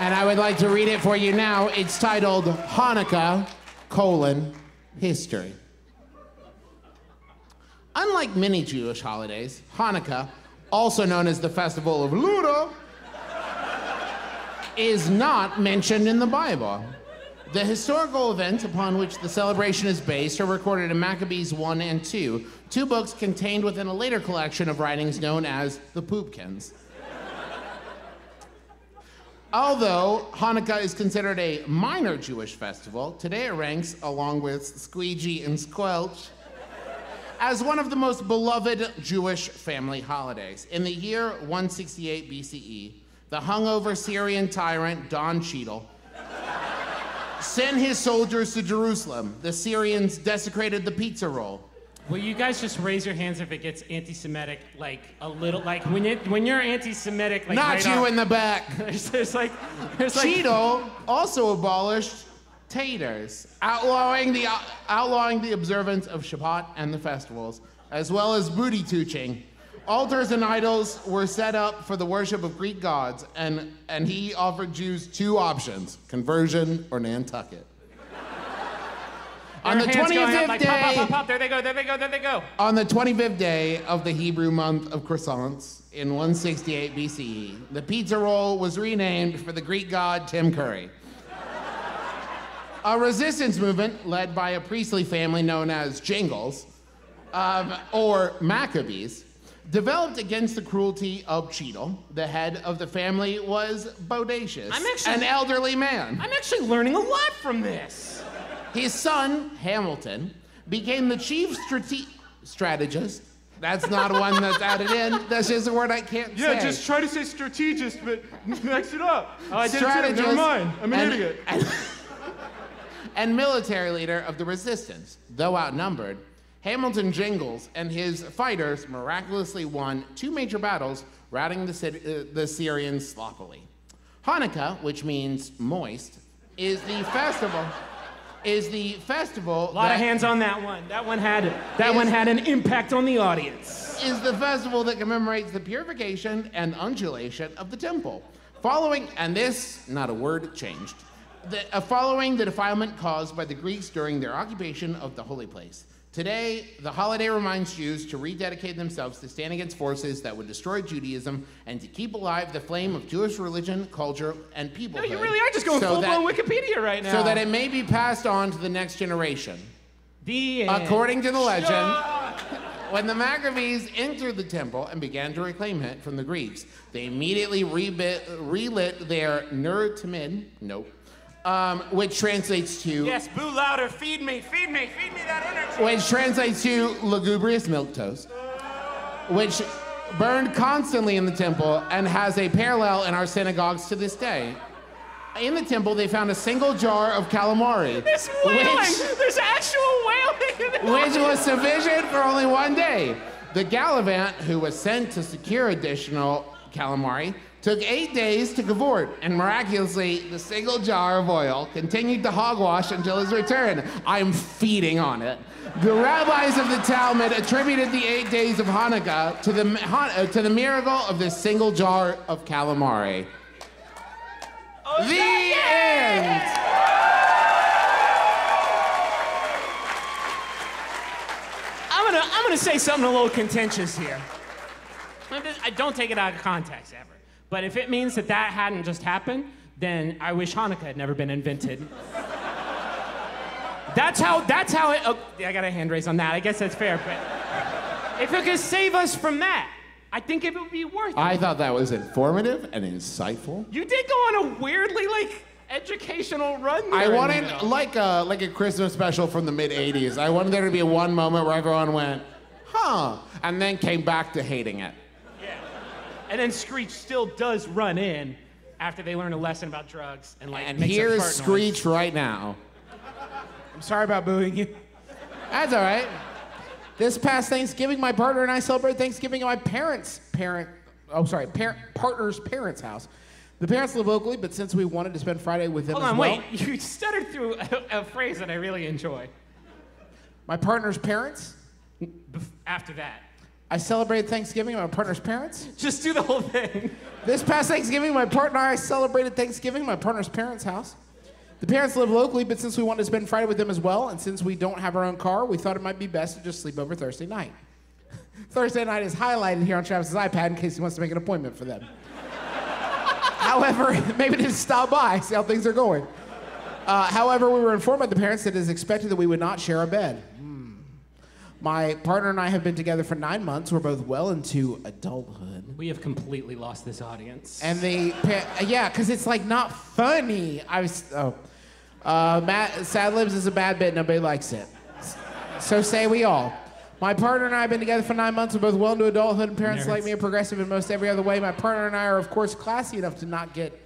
And I would like to read it for you now. It's titled Hanukkah, colon, history. Unlike many Jewish holidays, Hanukkah, also known as the Festival of Ludo, is not mentioned in the Bible. The historical events upon which the celebration is based are recorded in Maccabees one and two, two books contained within a later collection of writings known as the Poopkins. Although Hanukkah is considered a minor Jewish festival, today it ranks, along with Squeegee and Squelch, as one of the most beloved Jewish family holidays. In the year one sixty-eight B C E, the hungover Syrian tyrant, Don Cheadle, sent his soldiers to Jerusalem. The Syrians desecrated the pizza roll. Will you guys just raise your hands if it gets anti-Semitic, like a little, like when, it, when you're anti-Semitic, like Not right you off, in the back. There's, there's like, there's like. Cheadle also abolished taters, outlawing the, outlawing the observance of Shabbat and the festivals, as well as booty tooching. Altars and idols were set up for the worship of Greek gods, and, and he offered Jews two options, conversion or Nantucket. On the twenty-fifth day of the Hebrew month of croissants in one sixty-eight B C E, the pizza roll was renamed for the Greek god Tim Curry. A resistance movement led by a priestly family known as Jingles, um, or Maccabees, developed against the cruelty of Cheadle. The head of the family was bodacious, I'm actually, an elderly man. I'm actually learning a lot from this. His son, Hamilton, became the chief strate- strategist That's not one that's added in. That's just a word I can't yeah, say. Yeah, just try to say strategist, but mix it up. I did too. Never mind. I'm an and, idiot. And, and military leader of the resistance, though outnumbered, Hamilton Jingles and his fighters miraculously won two major battles, routing the, city, uh, the Syrians sloppily. Hanukkah, which means moist, is the festival. Is the festival. A lot of hands on that one. That one had that is, one had an impact on the audience. Is the festival that commemorates the purification and undulation of the temple, following and this not a word changed, the, uh, following the defilement caused by the Greeks during their occupation of the holy place. Today, the holiday reminds Jews to rededicate themselves to stand against forces that would destroy Judaism and to keep alive the flame of Jewish religion, culture, and peoplehood. No, you really are just going so full-blown Wikipedia right now. So that it may be passed on to the next generation. The end. According to the legend, Shut when the Maccabees entered the temple and began to reclaim it from the Greeks, they immediately relit their ner tamid, nope, Um, which translates to... Yes, boo louder, feed me, feed me, feed me that energy. Which translates to lugubrious milk toast, which burned constantly in the temple and has a parallel in our synagogues to this day. In the temple, they found a single jar of calamari. There's wailing! Which, There's actual wailing! Which was sufficient for only one day. The Gallivant, who was sent to secure additional calamari, took eight days to cavort, and miraculously, the single jar of oil continued to hogwash until his return. I'm feeding on it. The rabbis of the Talmud attributed the eight days of Hanukkah to the, to the miracle of this single jar of calamari. Oh, the end! I'm gonna, I'm gonna say something a little contentious here. I don't take it out of context ever. But if it means that that hadn't just happened, then I wish Hanukkah had never been invented. That's how, that's how it, oh, I got a hand raise on that. I guess that's fair, but if it could save us from that, I think it would be worth it. I thought that was informative and insightful. You did go on a weirdly, like, educational run there. I wanted, the like, a, like a Christmas special from the mid eighties. I wanted there to be one moment where everyone went, huh, and then came back to hating it. And then Screech still does run in after they learn a lesson about drugs and like. And makes here's Screech right now. I'm sorry about booing you. That's all right. This past Thanksgiving, my partner and I celebrated Thanksgiving at my parents' parent. Oh, sorry, par partner's parents' house. The parents live locally, but since we wanted to spend Friday with them, hold on, as well, wait. You stuttered through a, a phrase that I really enjoy. My partner's parents. After that. I celebrated Thanksgiving with my partner's parents. Just do the whole thing. This past Thanksgiving, my partner and I celebrated Thanksgiving at my partner's parents' house. The parents live locally, but since we wanted to spend Friday with them as well, and since we don't have our own car, we thought it might be best to just sleep over Thursday night. Thursday night is highlighted here on Travis's iPad in case he wants to make an appointment for them. However, maybe just stop by, see how things are going. Uh, however, we were informed by the parents that it is expected that we would not share a bed. My partner and I have been together for nine months. We're both well into adulthood. We have completely lost this audience. And the, yeah, because it's like not funny. I was, oh. Uh, Matt, Sad Libs is a bad bit, nobody likes it. So say we all. My partner and I have been together for nine months. We're both well into adulthood, and parents Nerds. like me are progressive in most every other way. My partner and I are, of course, classy enough to not get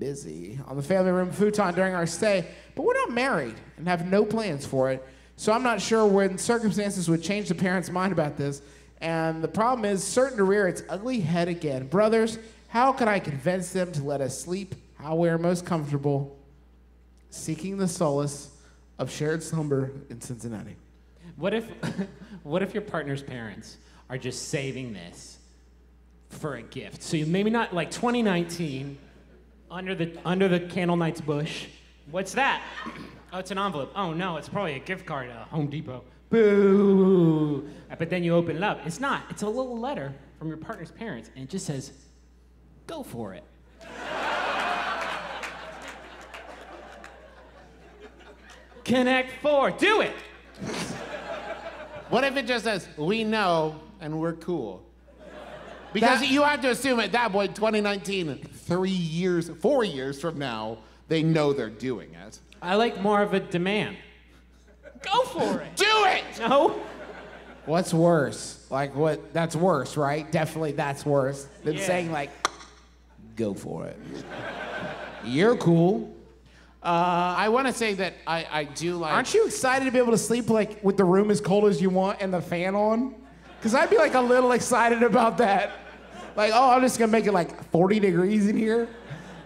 busy on the family room futon during our stay, but we're not married and have no plans for it. So I'm not sure when circumstances would change the parents' mind about this. And the problem is certain to rear its ugly head again. Brothers, how can I convince them to let us sleep how we are most comfortable, seeking the solace of shared slumber in Cincinnati? What if, what if your partner's parents are just saving this for a gift? So you maybe not like twenty nineteen, under the, under the Candlenights bush. What's that? Oh, it's an envelope. Oh, no, it's probably a gift card at Home Depot. Boo! But then you open it up. It's not. It's a little letter from your partner's parents, and it just says, go for it. Connect four. Do it! What if it just says, we know, and we're cool? Because that, you have to assume at that point, twenty nineteen, three years, four years from now, they know they're doing it. I like more of a demand. Go for it. Do it. No. What's worse? Like, what? That's worse, right? Definitely that's worse than yeah. saying, like, go for it. You're cool. Uh, I want to say that I, I do like... Aren't you excited to be able to sleep, like, with the room as cold as you want and the fan on? Because I'd be, like, a little excited about that. Like, oh, I'm just going to make it, like, forty degrees in here.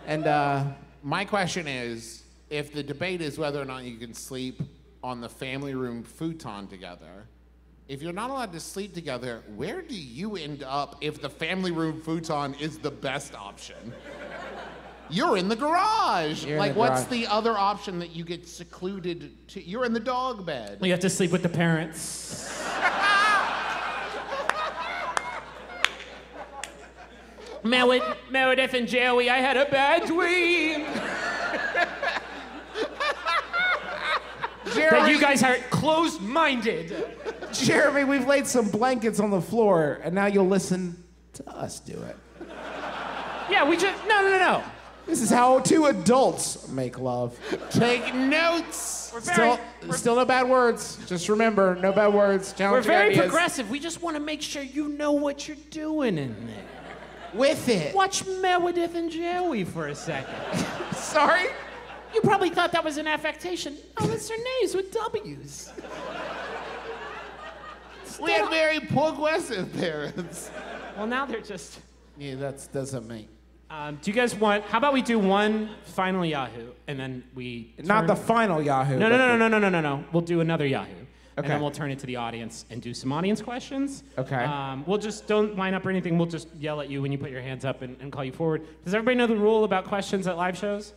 And uh, my question is, if the debate is whether or not you can sleep on the family room futon together, if you're not allowed to sleep together, where do you end up if the family room futon is the best option? You're in the garage. You're like, the what's garage. The other option that you get secluded to? You're in the dog bed. You have to sleep with the parents. Meredith, Meredith and Joey, I had a bad dream. Jeremy, that you guys are closed-minded. Jeremy, we've laid some blankets on the floor, and now you'll listen to us do it. Yeah, we just... No, no, no, no. This is how two adults make love. Take notes. We're very, still, we're, still no bad words. Just remember, no bad words. Challenge We're very ideas. Progressive. We just want to make sure you know what you're doing in there. With it. Watch Meredith and Joey for a second. Sorry? You probably thought that was an affectation. Oh, it's their names with W's. We had very progressive parents. Well, now they're just... Yeah, that doesn't make... Um, do you guys want... How about we do one final Yahoo, and then we... Turn... Not the final Yahoo. No, no, no, no, no, no, no, no. We'll do another Yahoo. Okay. And then we'll turn it to the audience and do some audience questions. Okay. Um, we'll just... Don't line up or anything. We'll just yell at you when you put your hands up and, and call you forward. Does everybody know the rule about questions at live shows?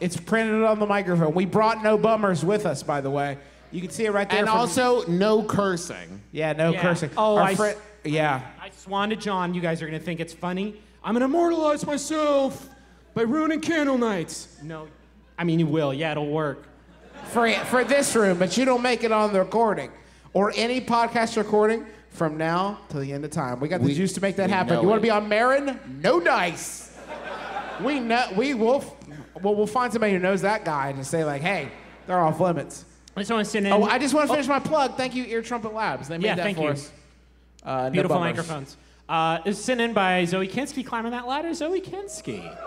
It's printed on the microphone. We brought no bummers with us, by the way. You can see it right there. And from... also, no cursing. Yeah, no yeah. cursing. Oh, Our I... Fr- Yeah. I, I swan to John. You guys are going to think it's funny. I'm going to immortalize myself by ruining Candlenights. No. I mean, you will. Yeah, it'll work. For, for this room, but you don't make it on the recording or any podcast recording from now till the end of time. We got the we, juice to make that happen. You want to be on Marin? No dice. we know, we will well, we'll find somebody who knows that guy and just say, like, hey, they're off limits. I just want to send in. Oh, I just want to finish oh. my plug. Thank you, Ear Trumpet Labs. They made yeah, that thank for you. us. Uh, no Beautiful bummers. microphones. Uh, it was sent in by Zoe Kinski. Climbing that ladder, Zoe Kinski. Yeah.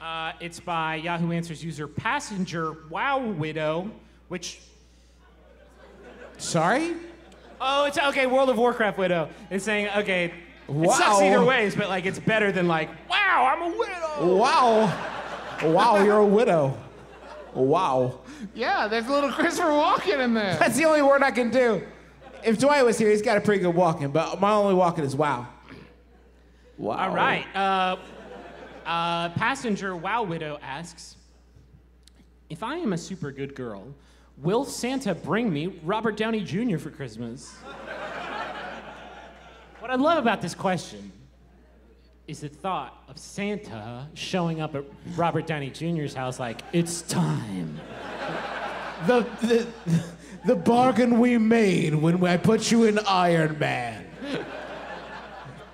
Uh, it's by Yahoo Answers user Passenger Wow Widow, which... Sorry? Oh, it's okay, World of Warcraft Widow. It's saying, okay, wow. It sucks either ways, but like it's better than like, wow, I'm a widow. Wow. Wow, you're a widow. Wow. Yeah, there's a little Christopher Walken in there. That's the only word I can do. If Dwight was here, he's got a pretty good walking, but my only walking is wow. Wow. All right. Uh, uh, passenger Wow Widow asks, if I am a super good girl, will Santa bring me Robert Downey Junior for Christmas? What I love about this question is the thought of Santa showing up at Robert Downey Junior's house like, it's time. the... the, the... The bargain we made when I put you in Iron Man.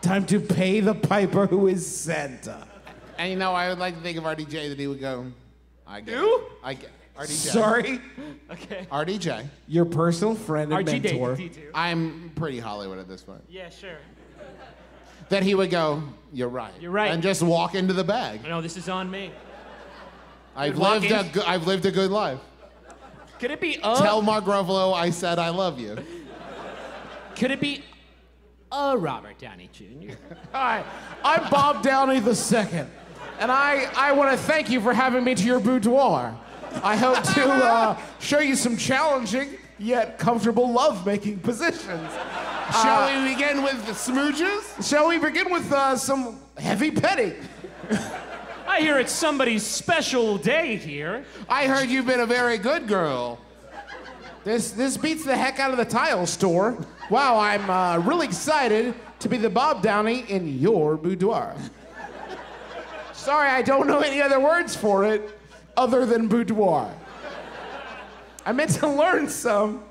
Time to pay the piper who is Santa. And you know, I would like to think of R D J that he would go, I get you? It. I get it. R D J. Sorry? Okay. R D J. Your personal friend and R G mentor. D two. I'm pretty Hollywood at this point. Yeah, sure. That he would go, you're right. You're right. And just walk into the bag. No, this is on me. I've lived, a go- I've lived a good life. Could it be a... Tell Mark Ruffalo I said I love you. Could it be a Robert Downey Junior? Hi, I'm Bob Downey the Second, and I, I want to thank you for having me to your boudoir. I hope to uh, show you some challenging yet comfortable love-making positions. Shall uh, we begin with the smooches? Shall we begin with uh, some heavy petty? I hear it's somebody's special day here. I heard you've been a very good girl. This this beats the heck out of the tile store. Wow, I'm uh, really excited to be the Bob Downey in your boudoir. Sorry, I don't know any other words for it other than boudoir. I meant to learn some,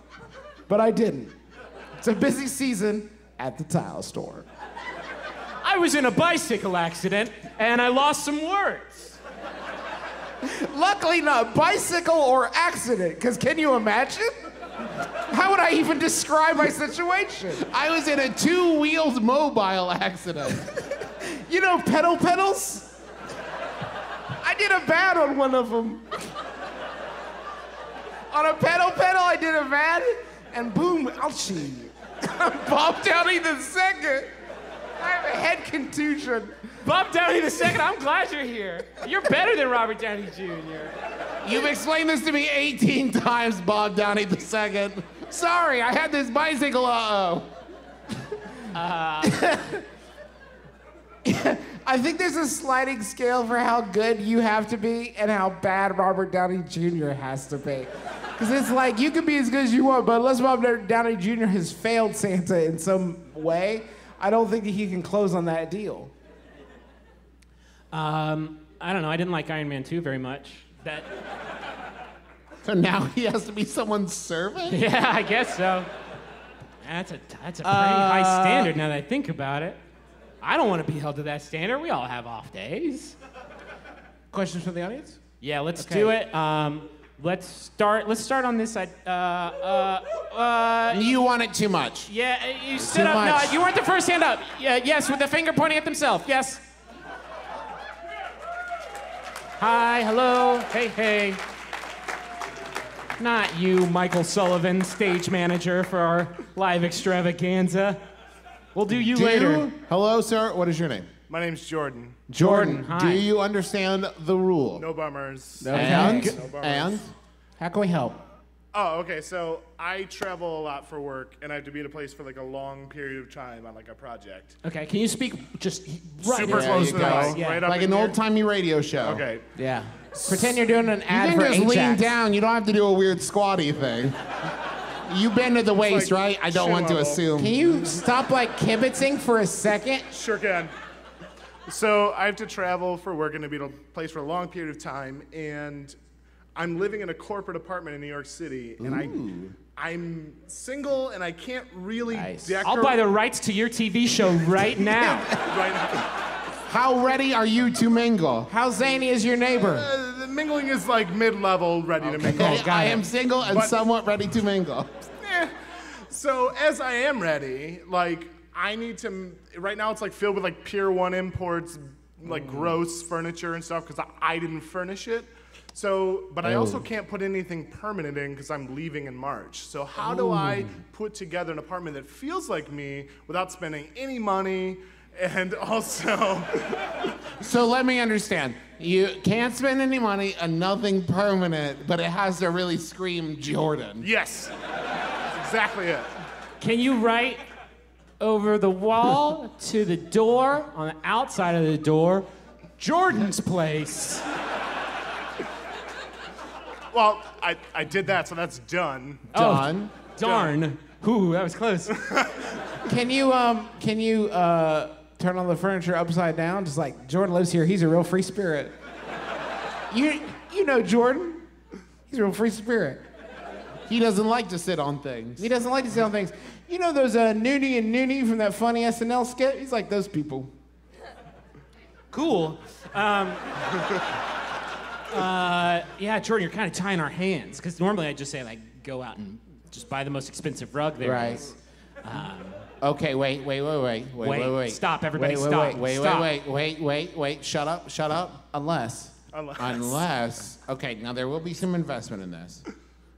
but I didn't. It's a busy season at the tile store. I was in a bicycle accident, and I lost some words. Luckily not bicycle or accident, because can you imagine? How would I even describe my situation? I was in a two-wheeled mobile accident. You know pedal pedals? I did a bad on one of them. On a pedal pedal, I did a bad, and boom, ouchie. I'm Bob Downey the second. I have a head contusion. Bob Downey the second, I'm glad you're here. You're better than Robert Downey Junior You've explained this to me eighteen times, Bob Downey the second. Sorry, I had this bicycle, uh-oh. Uh... I think there's a sliding scale for how good you have to be and how bad Robert Downey Junior has to be. Because it's like, you can be as good as you want, but unless Robert Downey Junior has failed Santa in some way, I don't think that he can close on that deal. Um, I don't know, I didn't like Iron Man two very much. That... So now he has to be someone's servant? Yeah, I guess so. That's a, that's a pretty uh... high standard now that I think about it. I don't want to be held to that standard. We all have off days. Questions from the audience? Yeah, let's okay. do it. Um, let's start. Let's start on this side. Uh, uh, uh, you want it too much. Yeah, you stood too up. Much. No, you weren't the first hand up. Yeah, yes, with the finger pointing at themselves. Yes. Hi. Hello. Hey. Hey. Not you, Michael Sullivan, stage manager for our live extravaganza. We'll do you do later. You? Hello, sir. What is your name? My name's Jordan. Jordan, Jordan do you understand the rule? No bummers. No and, bummers. No bummers. And? How can we help? Oh, okay. So I travel a lot for work, and I have to be at a place for like a long period of time on like a project. Okay. Can you speak just right super yeah, close to the yeah. right up like an old-timey radio show. Okay. Yeah. Pretend you're doing an ad for You can for just lean down. You don't have to do a weird squatty thing. You bend at the waist, like, right? I don't want level. to assume. Can you stop, like, kibitzing for a second? Sure can. So I have to travel for work and to be at a place for a long period of time, and I'm living in a corporate apartment in New York City, and Ooh. I, I'm single, and I can't really nice. decorate. I'll buy the rights to your T V show right now. Right now. How ready are you to mingle? How zany is your neighbor? Uh, Mingling is like mid-level ready okay. to mingle. Oh, I am single and but, somewhat ready to mingle. Eh. So as I am ready, like I need to, right now it's like filled with like Pier one imports, like mm. gross furniture and stuff because I, I didn't furnish it. So, but oh. I also can't put anything permanent in because I'm leaving in March. So how Ooh. do I put together an apartment that feels like me without spending any money? And also... So let me understand. You can't spend any money on nothing permanent, but it has to really scream Jordan. Yes. That's exactly it. Can you write over the wall to the door, on the outside of the door, Jordan's place? Well, I, I did that, so that's done. Done. Oh, darn. Ooh, that was close. Can you, um, can you, uh... turn on the furniture upside down, just like, Jordan lives here, he's a real free spirit. You you know Jordan, he's a real free spirit. He doesn't like to sit on things. He doesn't like to sit on things. You know those uh, Noonie and Noonie from that funny S N L skit? He's like those people. Cool. Um, uh, yeah, Jordan, you're kind of tying our hands, because normally I just say, like, go out and just buy the most expensive rug there right. is. Um, Okay, wait, wait, wait, wait, wait, wait, wait. Stop, everybody, wait, wait, stop. Wait, stop. wait, wait, wait, wait, wait, shut up, shut up. Unless, unless, unless, okay, now there will be some investment in this,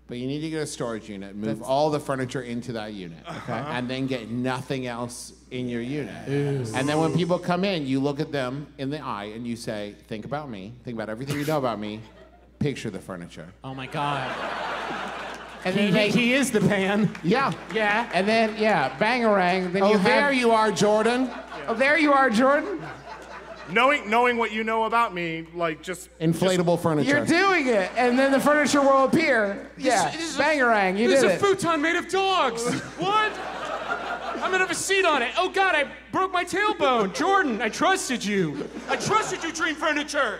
but you need to get a storage unit, move That's... all the furniture into that unit, okay? Uh-huh. And then get nothing else in your unit. Ooh. And then when people come in, you look at them in the eye and you say, think about me, think about everything you know about me, picture the furniture. Oh my God. And he, then they, he is the pan. Yeah. Yeah. And then, yeah, bangarang. Then oh, you there have, you are, Jordan. Yeah. Oh, there you are, Jordan. Knowing knowing what you know about me, like just... Inflatable just, furniture. You're doing it. And then the furniture will appear. This, yeah. Bangarang, you did it. There's a futon made of dogs. What? I'm gonna have a seat on it. Oh, God, I broke my tailbone. Jordan, I trusted you. I trusted you, Dream Furniture.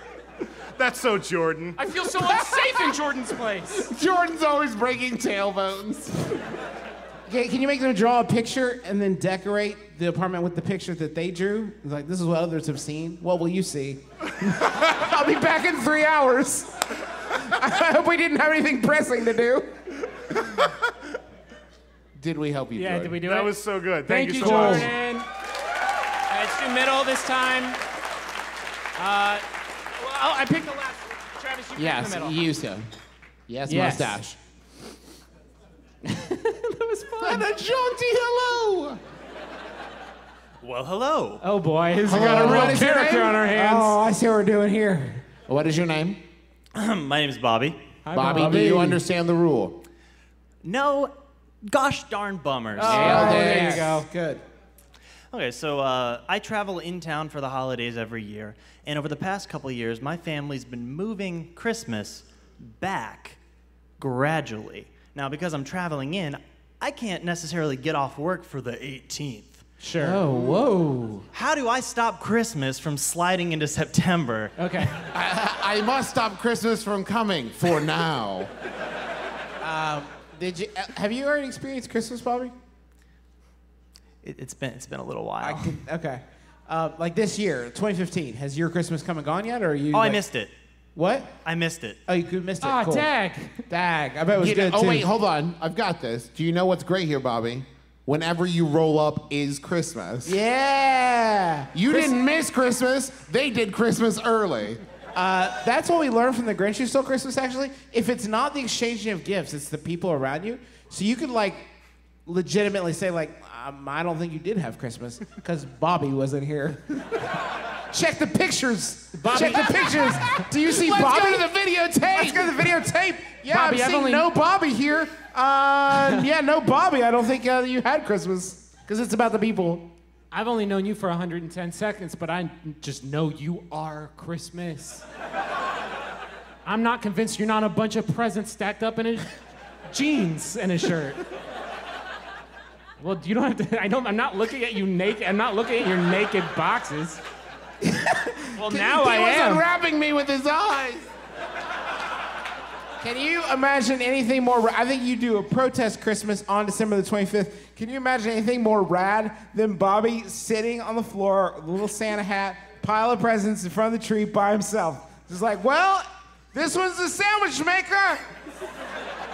That's so Jordan. I feel so unsafe in Jordan's place. Jordan's always breaking tailbones. Okay, can you make them draw a picture and then decorate the apartment with the picture that they drew? It's like, this is what others have seen. What will you see? I'll be back in three hours. I hope we didn't have anything pressing to do. Did we help you, Yeah, Jordan? Did we do that it? That was so good. Thank, Thank you, you so Jordan. Much. Uh, it's the middle this time. Uh, well, I picked the last one. Travis, you yes, picked the middle. Yes, used to. Yes, yes, mustache. That was fun. And a jaunty hello. Well, hello. Oh, boy. We've got a real character on our hands. Oh, I see what we're doing here. What is your name? My name is Bobby. Hi, Bobby. Bobby, do you understand the rule? No. Gosh darn bummers. Oh, yeah, there you go. Good. Okay, so uh, I travel in town for the holidays every year, and over the past couple of years, my family's been moving Christmas back gradually. Now, because I'm traveling in, I can't necessarily get off work for the eighteenth. Sure. Oh, whoa. How do I stop Christmas from sliding into September? Okay. I, I must stop Christmas from coming for now. um, Did you have you already experienced Christmas, Bobby? It, it's been it's been a little while. I can, okay, uh, like this year, twenty fifteen. Has your Christmas come and gone yet, or are you? Oh, like, I missed it. What? I missed it. Oh, you missed it. Oh, cool. dag, dag. I bet it was you good know, oh too. Wait, hold on. I've got this. Do you know what's great here, Bobby? Whenever you roll up is Christmas. Yeah. You Christ- didn't miss Christmas. They did Christmas early. Uh, that's what we learned from The Grinch Who Stole Christmas, actually. If it's not the exchanging of gifts, it's the people around you. So you could, like, legitimately say, like, um, I don't think you did have Christmas because Bobby wasn't here. Check the pictures. Bobby. Check the pictures. Do you see Let's Bobby? Let's go to the videotape. Let's go to the videotape. Yeah, Bobby, I'm seeing only... no Bobby here. Uh, yeah, no Bobby. I don't think uh, you had Christmas because it's about the people. I've only known you for one hundred ten seconds, but I just know you are Christmas. I'm not convinced you're not a bunch of presents stacked up in a jeans and a shirt. Well, you don't have to. I don't. I'm not looking at you naked. I'm not looking at your naked boxes. Well, now I am. He was unwrapping me with his eyes. Can you imagine anything more rad? I think you do a protest Christmas on December the twenty-fifth. Can you imagine anything more rad than Bobby sitting on the floor, a little Santa hat, pile of presents in front of the tree by himself? Just like, well, this one's the sandwich maker.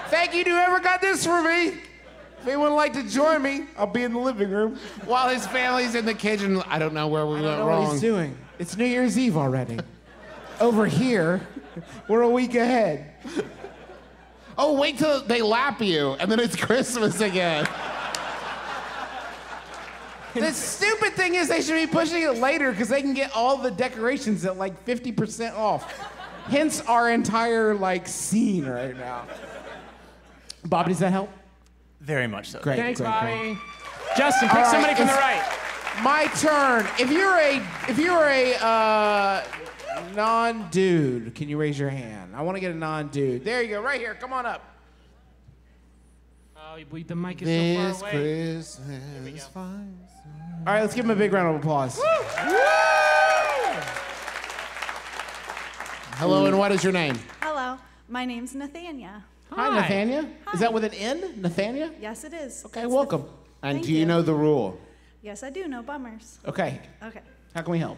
Thank you to whoever got this for me. If anyone would like to join me, I'll be in the living room. While his family's in the kitchen. I don't know where we I don't went know wrong. What he's doing. It's New Year's Eve already. Over here, we're a week ahead. Oh, wait till they lap you, and then it's Christmas again. The stupid thing is they should be pushing it later because they can get all the decorations at like fifty percent off. Hence our entire like scene right now. Bobby, does that help? Very much so. Great, Thanks, great, Bobby. Great. Justin, pick right, somebody from the right. My turn. If you're a, if you're a uh, non-dude, can you raise your hand? I want to get a non-dude. There you go, right here. Come on up. Oh, the mic is this so far away. This Christmas. All right, let's give him a big round of applause. Woo! Woo! Hello, and what is your name? Hello, my name's Nathania. Hi, Hi Nathania. Hi. Is that with an N, Nathania? Yes, it is. Okay, That's welcome. The... And Thank do you, you know the rule? Yes, I do. No bummers. Okay. Okay. How can we help?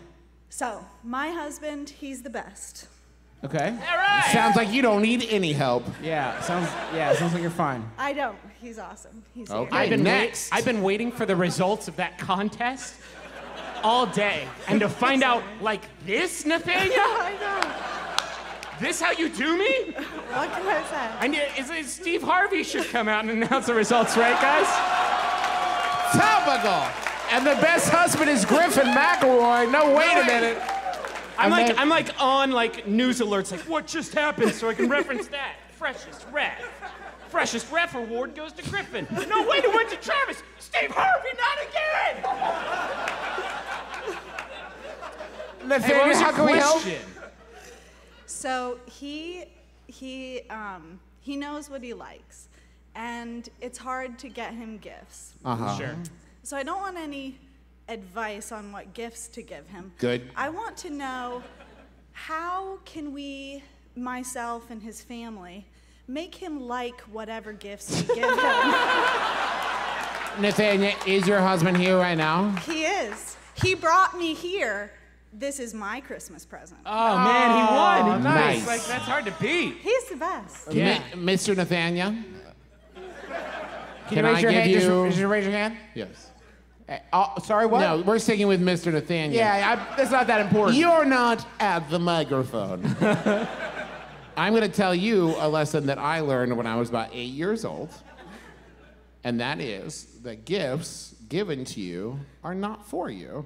So, my husband, he's the best. Okay. All right. Sounds like you don't need any help. Yeah, sounds yeah, sounds like you're fine. I don't. He's awesome. He's okay. Here. I've been Next. Wait, I've been waiting for the results of that contest all day. And to find out like this, Nathania? I know. This how you do me? What can I say? I need is, is Steve Harvey should come out and announce the results, right, guys? Topical! And the best husband is Griffin McElroy. No, wait a minute. I'm like, then... I'm like on like news alerts, like what just happened, so I can reference that. Freshest ref, freshest ref award goes to Griffin. No, wait, it went to Travis. Steve Harvey, not again. Hey, what was your question? So he, he, um, he knows what he likes, and it's hard to get him gifts. Uh huh. Sure. So I don't want any advice on what gifts to give him. Good. I want to know how can we, myself and his family, make him like whatever gifts we give him. Nathania, is your husband here right now? He is. He brought me here This is my Christmas present. Oh, oh man, he won. Nice. nice. Like, that's hard to beat. He's the best. Yeah. Ma- Mister Nathaniel. Can, Can you raise I your give hand? You... Just, just raise your hand. Yes. Uh, uh, sorry, what? No, we're sticking with Mister Nathaniel. Yeah, I, that's not that important. You're not at the microphone. I'm going to tell you a lesson that I learned when I was about eight years old, and that is that gifts given to you are not for you.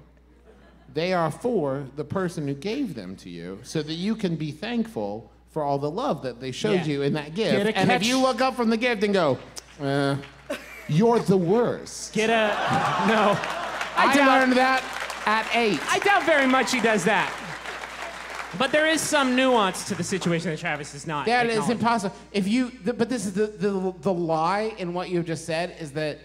They are for the person who gave them to you so that you can be thankful for all the love that they showed yeah. you in that gift. And if you look up from the gift and go, uh, you're the worst. Get a, no. I, I doubt, learned that at eight. I doubt very much he does that. But there is some nuance to the situation that Travis is not. That is impossible. If you, the, but this is the, the, the lie in what you've just said is that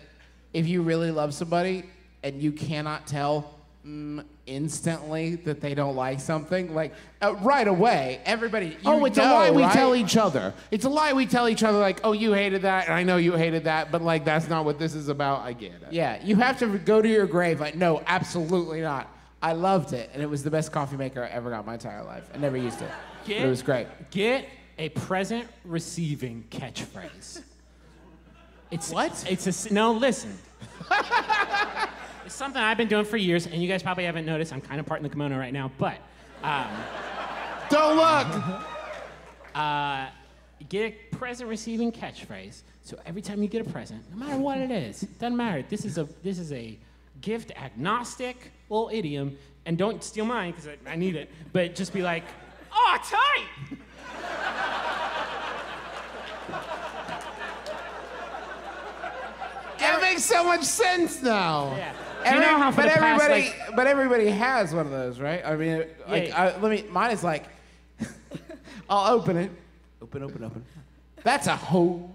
if you really love somebody and you cannot tell Mm, instantly that they don't like something, like uh, right away, everybody. You oh, it's know, a lie we right? tell each other. It's a lie we tell each other, like, oh, you hated that, and I know you hated that, but like that's not what this is about. I get it. Yeah, you have to go to your grave like, no, absolutely not. I loved it, and it was the best coffee maker I ever got in my entire life. I never used it, get, but it was great. Get a present receiving catchphrase. It's what? It's a no. Listen. It's something I've been doing for years, and you guys probably haven't noticed. I'm kind of part in the kimono right now, but... Um, Don't look! Uh, get a present-receiving catchphrase, so every time you get a present, no matter what it is, doesn't matter. This is a this is a gift-agnostic little idiom, and don't steal mine, because I, I need it, but just be like, oh, tight! That makes so much sense now. Yeah. Every, you know how but everybody, past, like, but everybody has one of those, right? I mean, yeah, like, yeah. I, let me. Mine is like, I'll open it. Open, open, open. That's a home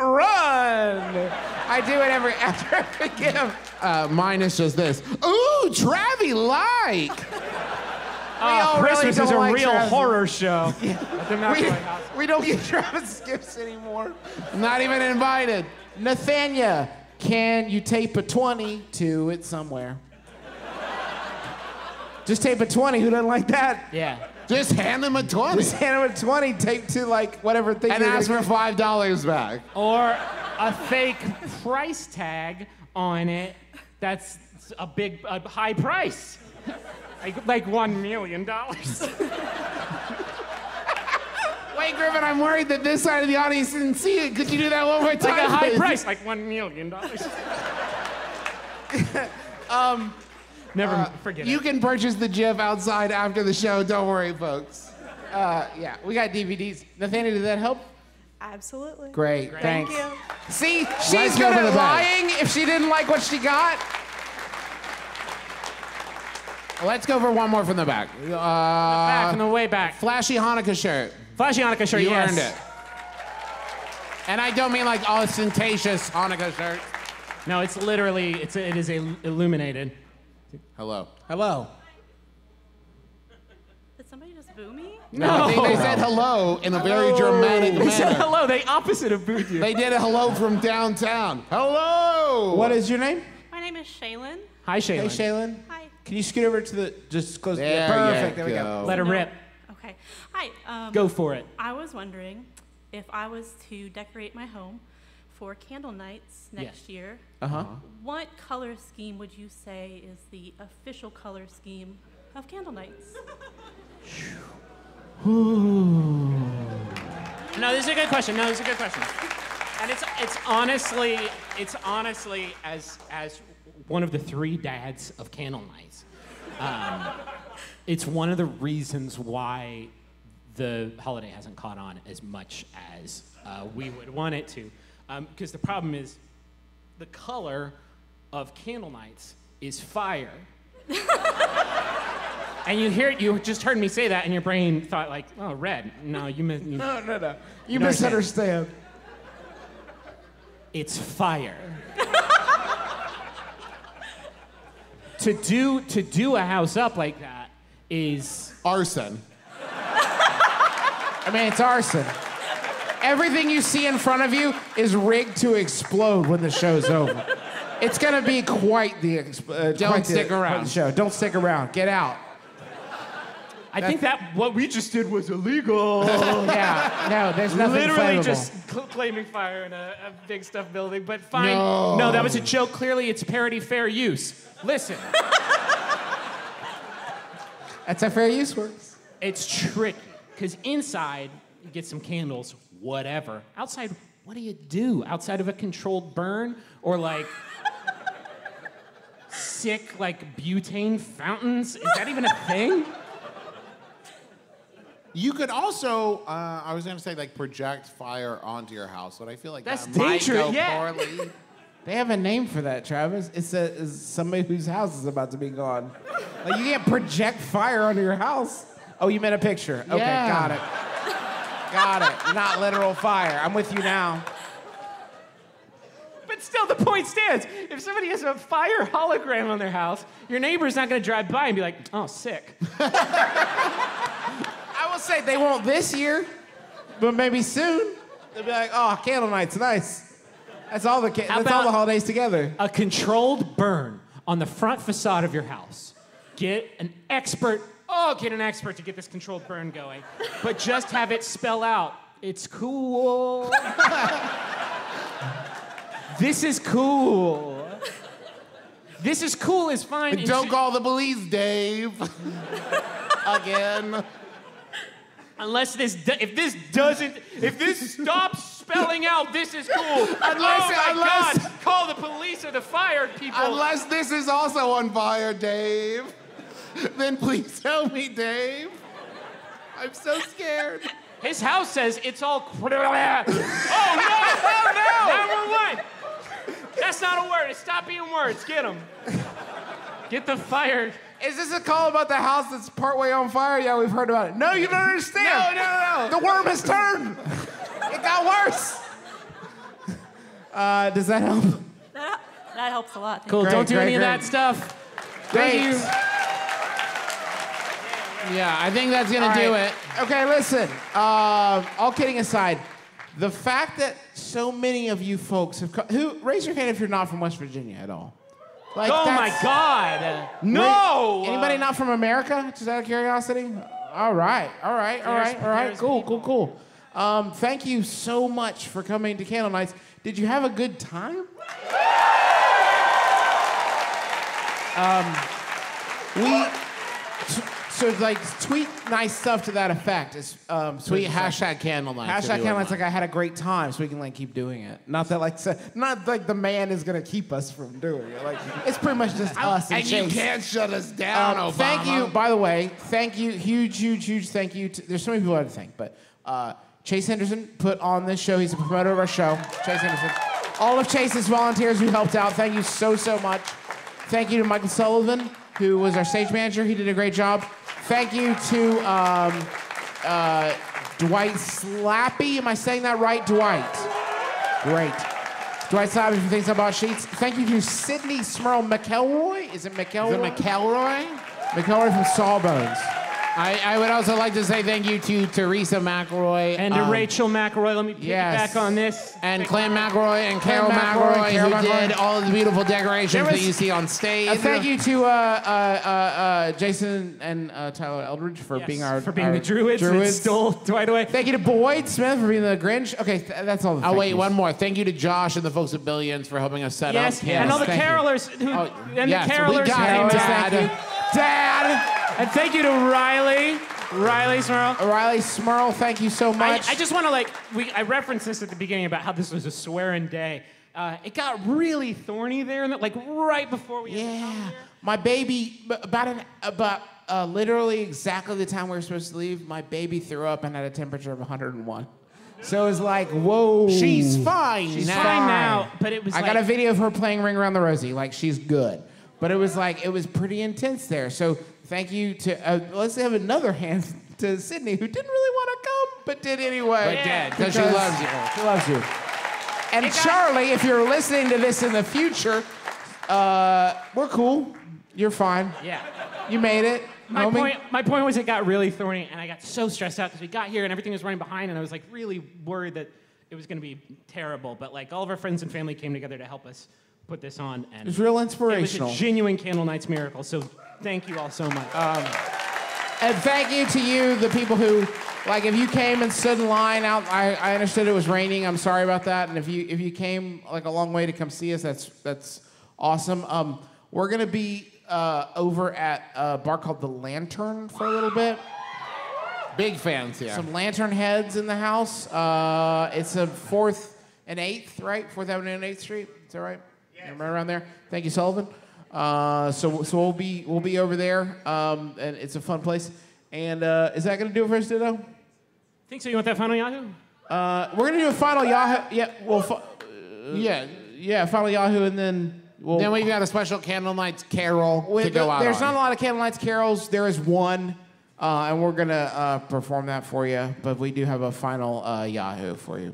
run. I do it every after every gift. Uh, mine is just this. Ooh, Travi like. Uh, Christmas really is a like real Travis. Horror show. Yeah. we, we don't get Travis gifts anymore. Not even invited. Nathania, can you tape a twenty to it somewhere? Just tape a twenty. Who doesn't like that? Yeah. Just hand him a twenty. Just hand him a twenty. Tape to like whatever thing. And ask for five dollars back. Or a fake price tag on it. That's a big, a high price. Like, like one million dollars. Wait, Griffin, I'm worried that this side of the audience didn't see it. Could you do that one more time? Like a high price, like one million dollars. um, Never uh, forget you it. You can purchase the GIF outside after the show. Don't worry, folks. Uh, yeah, we got D V Ds. Nathaniel, did that help? Absolutely. Great, Great. Thanks. Thank you. See, she's good at lying if she didn't like what she got. Let's go for one more from the back. Uh, the back and the way back. Flashy Hanukkah shirt. Flashy Hanukkah shirt, you yes. earned it. And I don't mean like ostentatious Hanukkah shirt. No, it's literally, it's a, it is a illuminated. Hello. Hello. Did somebody just boo me? No. no. They, they said hello in a hello. very dramatic they manner. They said hello, they opposite of booed you. They did a hello from downtown. Hello. What is your name? My name is Shaylin. Hi, Shaylin. Hey, Shaylin. Hi. Can you scoot over to the, just close the door? Perfect, there we go. Let her rip. Okay, hi. Um, go for it. I was wondering if I was to decorate my home for Candlenights next yeah. year, uh-huh. what color scheme would you say is the official color scheme of Candlenights? No, this is a good question, no, this is a good question. And it's, it's honestly, it's honestly as, as, one of the three dads of Candlenights. Um, it's one of the reasons why the holiday hasn't caught on as much as uh, we would want it to. Because um, the problem is the color of Candlenights is fire. And you hear you just heard me say that and your brain thought like, oh, red. No, you, mis- you No, no, no. You misunderstand. misunderstand. It's fire. To do to do a house up like that is arson. I mean, it's arson. Everything you see in front of you is rigged to explode when the show's over. It's going to be quite the... Uh, Don't quite stick the, around. The show. Don't stick around. Get out. I That's, think that what we just did was illegal. Yeah, no, there's nothing Literally flammable. Just cl- claiming fire in a, a big stuff building, but fine. No. no, that was a joke. Clearly, it's parody fair use. Listen. That's how fair use works. It's tricky, because inside, you get some candles, whatever. Outside, what do you do? Outside of a controlled burn or, like... sick, like, butane fountains? Is that even a thing? You could also, uh, I was going to say, like, project fire onto your house, but I feel like That's that might go yeah. poorly. They have a name for that, Travis. It's, a, it's somebody whose house is about to be gone. Like, you can't project fire onto your house. Oh, you meant a picture. Okay, yeah. got it. Got it. Not literal fire. I'm with you now. But still, the point stands. If somebody has a fire hologram on their house, your neighbor's not going to drive by and be like, oh, sick. Say they won't this year, but maybe soon. They'll be like, oh, Candlenight's nice. That's all the ca- that's all the holidays together. A controlled burn on the front facade of your house. Get an expert. Oh, get an expert to get this controlled burn going. But just have it spell out. It's cool. This is cool. This is cool is fine. And don't sh- call the police, Dave. Again. Unless this, do- if this doesn't, if this stops spelling out, this is cool. Unless, oh my unless, God, call the police or the fire people. Unless this is also on fire, Dave. Then please help me, Dave. I'm so scared. His house says it's all. Oh no! Oh no! Number one. That's not a word. Stop being words. Get them. Get the fire. Is this a call about the house that's partway on fire? Yeah, we've heard about it. No, you don't understand. No, no, no, no. The worm has turned. It got worse. Uh, does that help? That, that helps a lot. Cool. Great, don't do great, any great. of that stuff. Thanks. Thank you. Yeah, I think that's gonna right. do it. Okay, listen. Uh, all kidding aside, the fact that so many of you folks have come, who raise your hand if you're not from West Virginia at all. Like, oh my God! No! Re- anybody not from America? Just out of curiosity? All right, all right, all right, all right. Cool, cool, cool. Um, thank you so much for coming to Candlenights. Did you have a good time? Um, we t- so like tweet nice stuff to that effect. Is um, tweet so hashtag Candlenights. Hashtag Candlenights. Like I had a great time, so we can like keep doing it. Not that like so, not like the man is gonna keep us from doing it. Like it's pretty much just us. And, and Chase. You can't shut us down, um, Obama. Thank you. By the way, thank you. Huge, huge, huge. Thank you. To, there's so many people I have to thank, but uh, Chase Henderson put on this show. He's the promoter of our show. Chase Henderson. All of Chase's volunteers who helped out. Thank you so so much. Thank you to Michael Sullivan, who was our stage manager. He did a great job. Thank you to um, uh, Dwight Slappy. Am I saying that right, Dwight? Great. Dwight Slappy from Things I Bought Sheets. Thank you to Sydney Smurl McElroy. Is it McElroy? Is it McElroy? McElroy from Sawbones. I, I would also like to say thank you to Teresa McElroy. And to um, Rachel McElroy. Let me pick yes. back on this. And Clan McElroy and Carol McElroy, McElroy who McElroy. did all of the beautiful decorations was, that you see on stage. A thank you to uh, uh, uh, Jason and uh, Tyler Eldridge for yes, being our for being our the druids, druids. That stole Dwight away. Thank you to Boyd Smith for being the Grinch. Okay, th- that's all. The oh wait, you. one more. Thank you to Josh and the folks at Billions for helping us set yes, up. Yes, and all the thank carolers. Who, oh, and yes, the carolers. We got Dad. Dad. Dad. And thank you to Riley, Riley Smurl. Riley Smurl, thank you so much. I, I just want to like, we, I referenced this at the beginning about how this was a swearing day. Uh, it got really thorny there, in the, like right before we. Yeah, my baby, about an about uh, literally exactly the time we were supposed to leave, my baby threw up and had a temperature of one hundred one. So it was like, whoa. She's fine. She's now. fine now, but it was. I like, got a video of her playing Ring Around the Rosie, like she's good. But it was like it was pretty intense there. So. Thank you to, uh, let's have another hand to Sydney, who didn't really want to come, but did anyway. But did, because she loves you. She loves you. And hey Charlie, if you're listening to this in the future, uh, we're cool. You're fine. Yeah. You made it. My homie. point My point was it got really thorny, and I got so stressed out because we got here, and everything was running behind, and I was like really worried that it was going to be terrible. But like all of our friends and family came together to help us put this on. And it was real inspirational. It was a genuine Candlenights miracle, so thank you all so much. Um, and thank you to you, the people who, like, if you came and stood in line out, I, I understood it was raining. I'm sorry about that. And if you if you came, like, a long way to come see us, that's, that's awesome. Um, we're going to be uh, over at a bar called The Lantern for a little bit. Big fans, yeah. Some lantern heads in the house. Uh, it's a fourth and eighth, right? fourth Avenue and eighth Street. Is that right? Yeah. Right around there. Thank you, Sullivan. Uh, so so we'll be we'll be over there, um, and it's a fun place. And uh, is that going to do it for us, Ditto? Think so. You want that final Yahoo? Uh, we're going to do a final Yahoo. Yeah. Well. Fi uh, yeah. Yeah. Final Yahoo, and then. We'll, then we've got a special Candlenights Carol with, to go out. There's on. not a lot of Candlenights Carols. There is one. Uh, and we're going to uh, perform that for you, but we do have a final uh, Yahoo for you.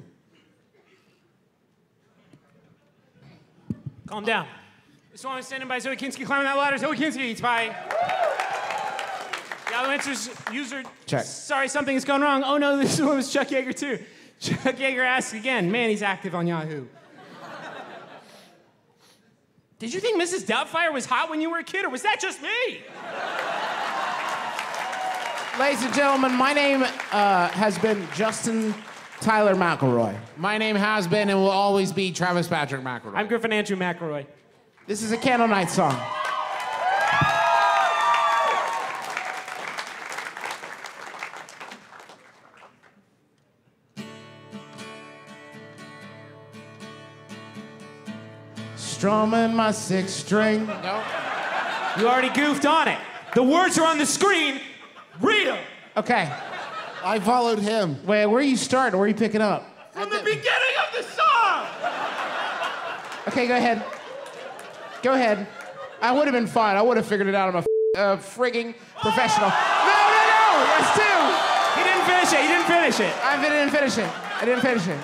Calm down. This song is standing by Zoe Kinski, climbing that ladder. Zoe Kinski, it's by Yahoo Answers user. Check. Sorry, something is going wrong. Oh no, this one was Chuck Yeager too. Chuck Yeager asks again. Man, he's active on Yahoo. Did you think Missus Doubtfire was hot when you were a kid, or was that just me? Ladies and gentlemen, my name uh, has been Justin Tyler McElroy. My name has been and will always be Travis Patrick McElroy. I'm Griffin Andrew McElroy. This is a Candlenights song. Strumming my sixth string. Nope. You already goofed on it. The words are on the screen. Read them. Okay. I followed him. Wait, where are you starting? Where are you picking up? From the beginning of the song! Okay, go ahead. Go ahead. I would have been fine. I would have figured it out. I'm a uh, frigging professional. No, no, no! That's two! He didn't finish it. He didn't finish it. I didn't finish it. I didn't finish it.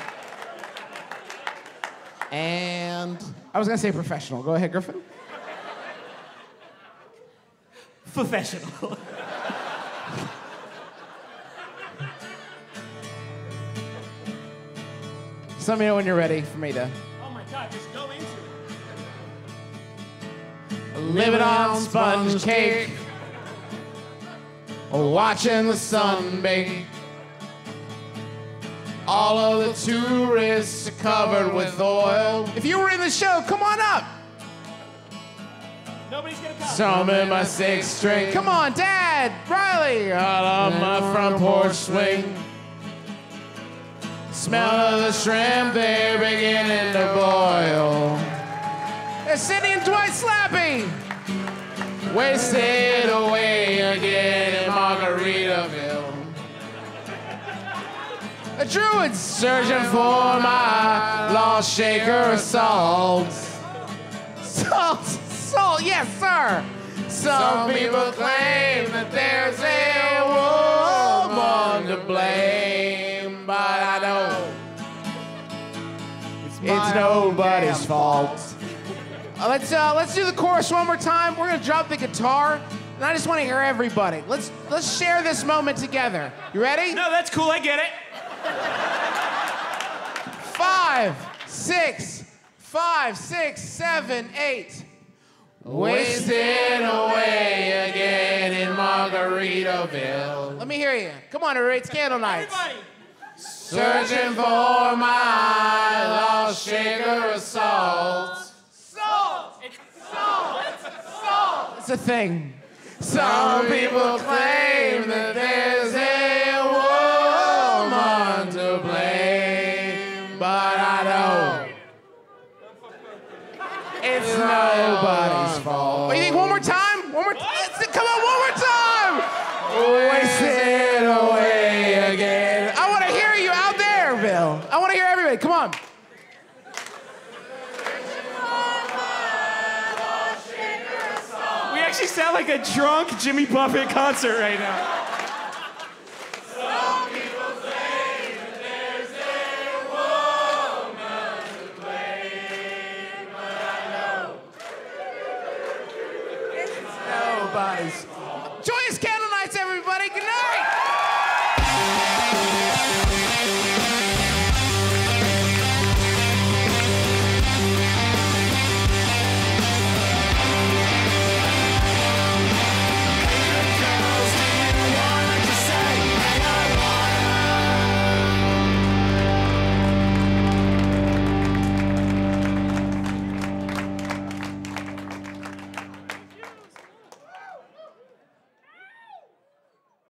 And... I was going to say professional. Go ahead, Griffin. Professional. Let me know when you're ready for me to. Oh my God, just go into it. Living on sponge cake, watching the sun bake. All of the tourists are covered with oil. If you were in the show, come on up. Nobody's gonna come. Strumming my sixth string. Come on, Dad, Riley. Out on my front porch swing. Smell of the shrimp, they're beginning to boil. It's Cindy and Dwight Slappy. Wasted away again in Margaritaville. The druids searching for my lost shaker of salt. Salt, salt, yes, sir. Some, Some people claim that there's a woman to blame. But I know it's, it's nobody's fault. uh, let's uh, let's do the chorus one more time. We're gonna drop the guitar, and I just want to hear everybody. Let's let's share this moment together. You ready? No, that's cool. I get it. Five, six, five, six, seven, eight. Wasting away again in Margaritaville. Let me hear you. Come on, everybody. It's Candlenights. Everybody. Searching for my lost shaker of salt. Salt! It's salt! Salt! It's a thing. Some people claim that there's a woman to blame, but I know it's nobody's fault. What do you think? One more time? One more time? Come on, one more time! Wasted away again. I want to hear everybody. Come on. We actually sound like a drunk Jimmy Buffett concert right now. Some people say that there's a woman to blame, but I know it's nobody's fault. Joyous Candlenights, everybody. Good night.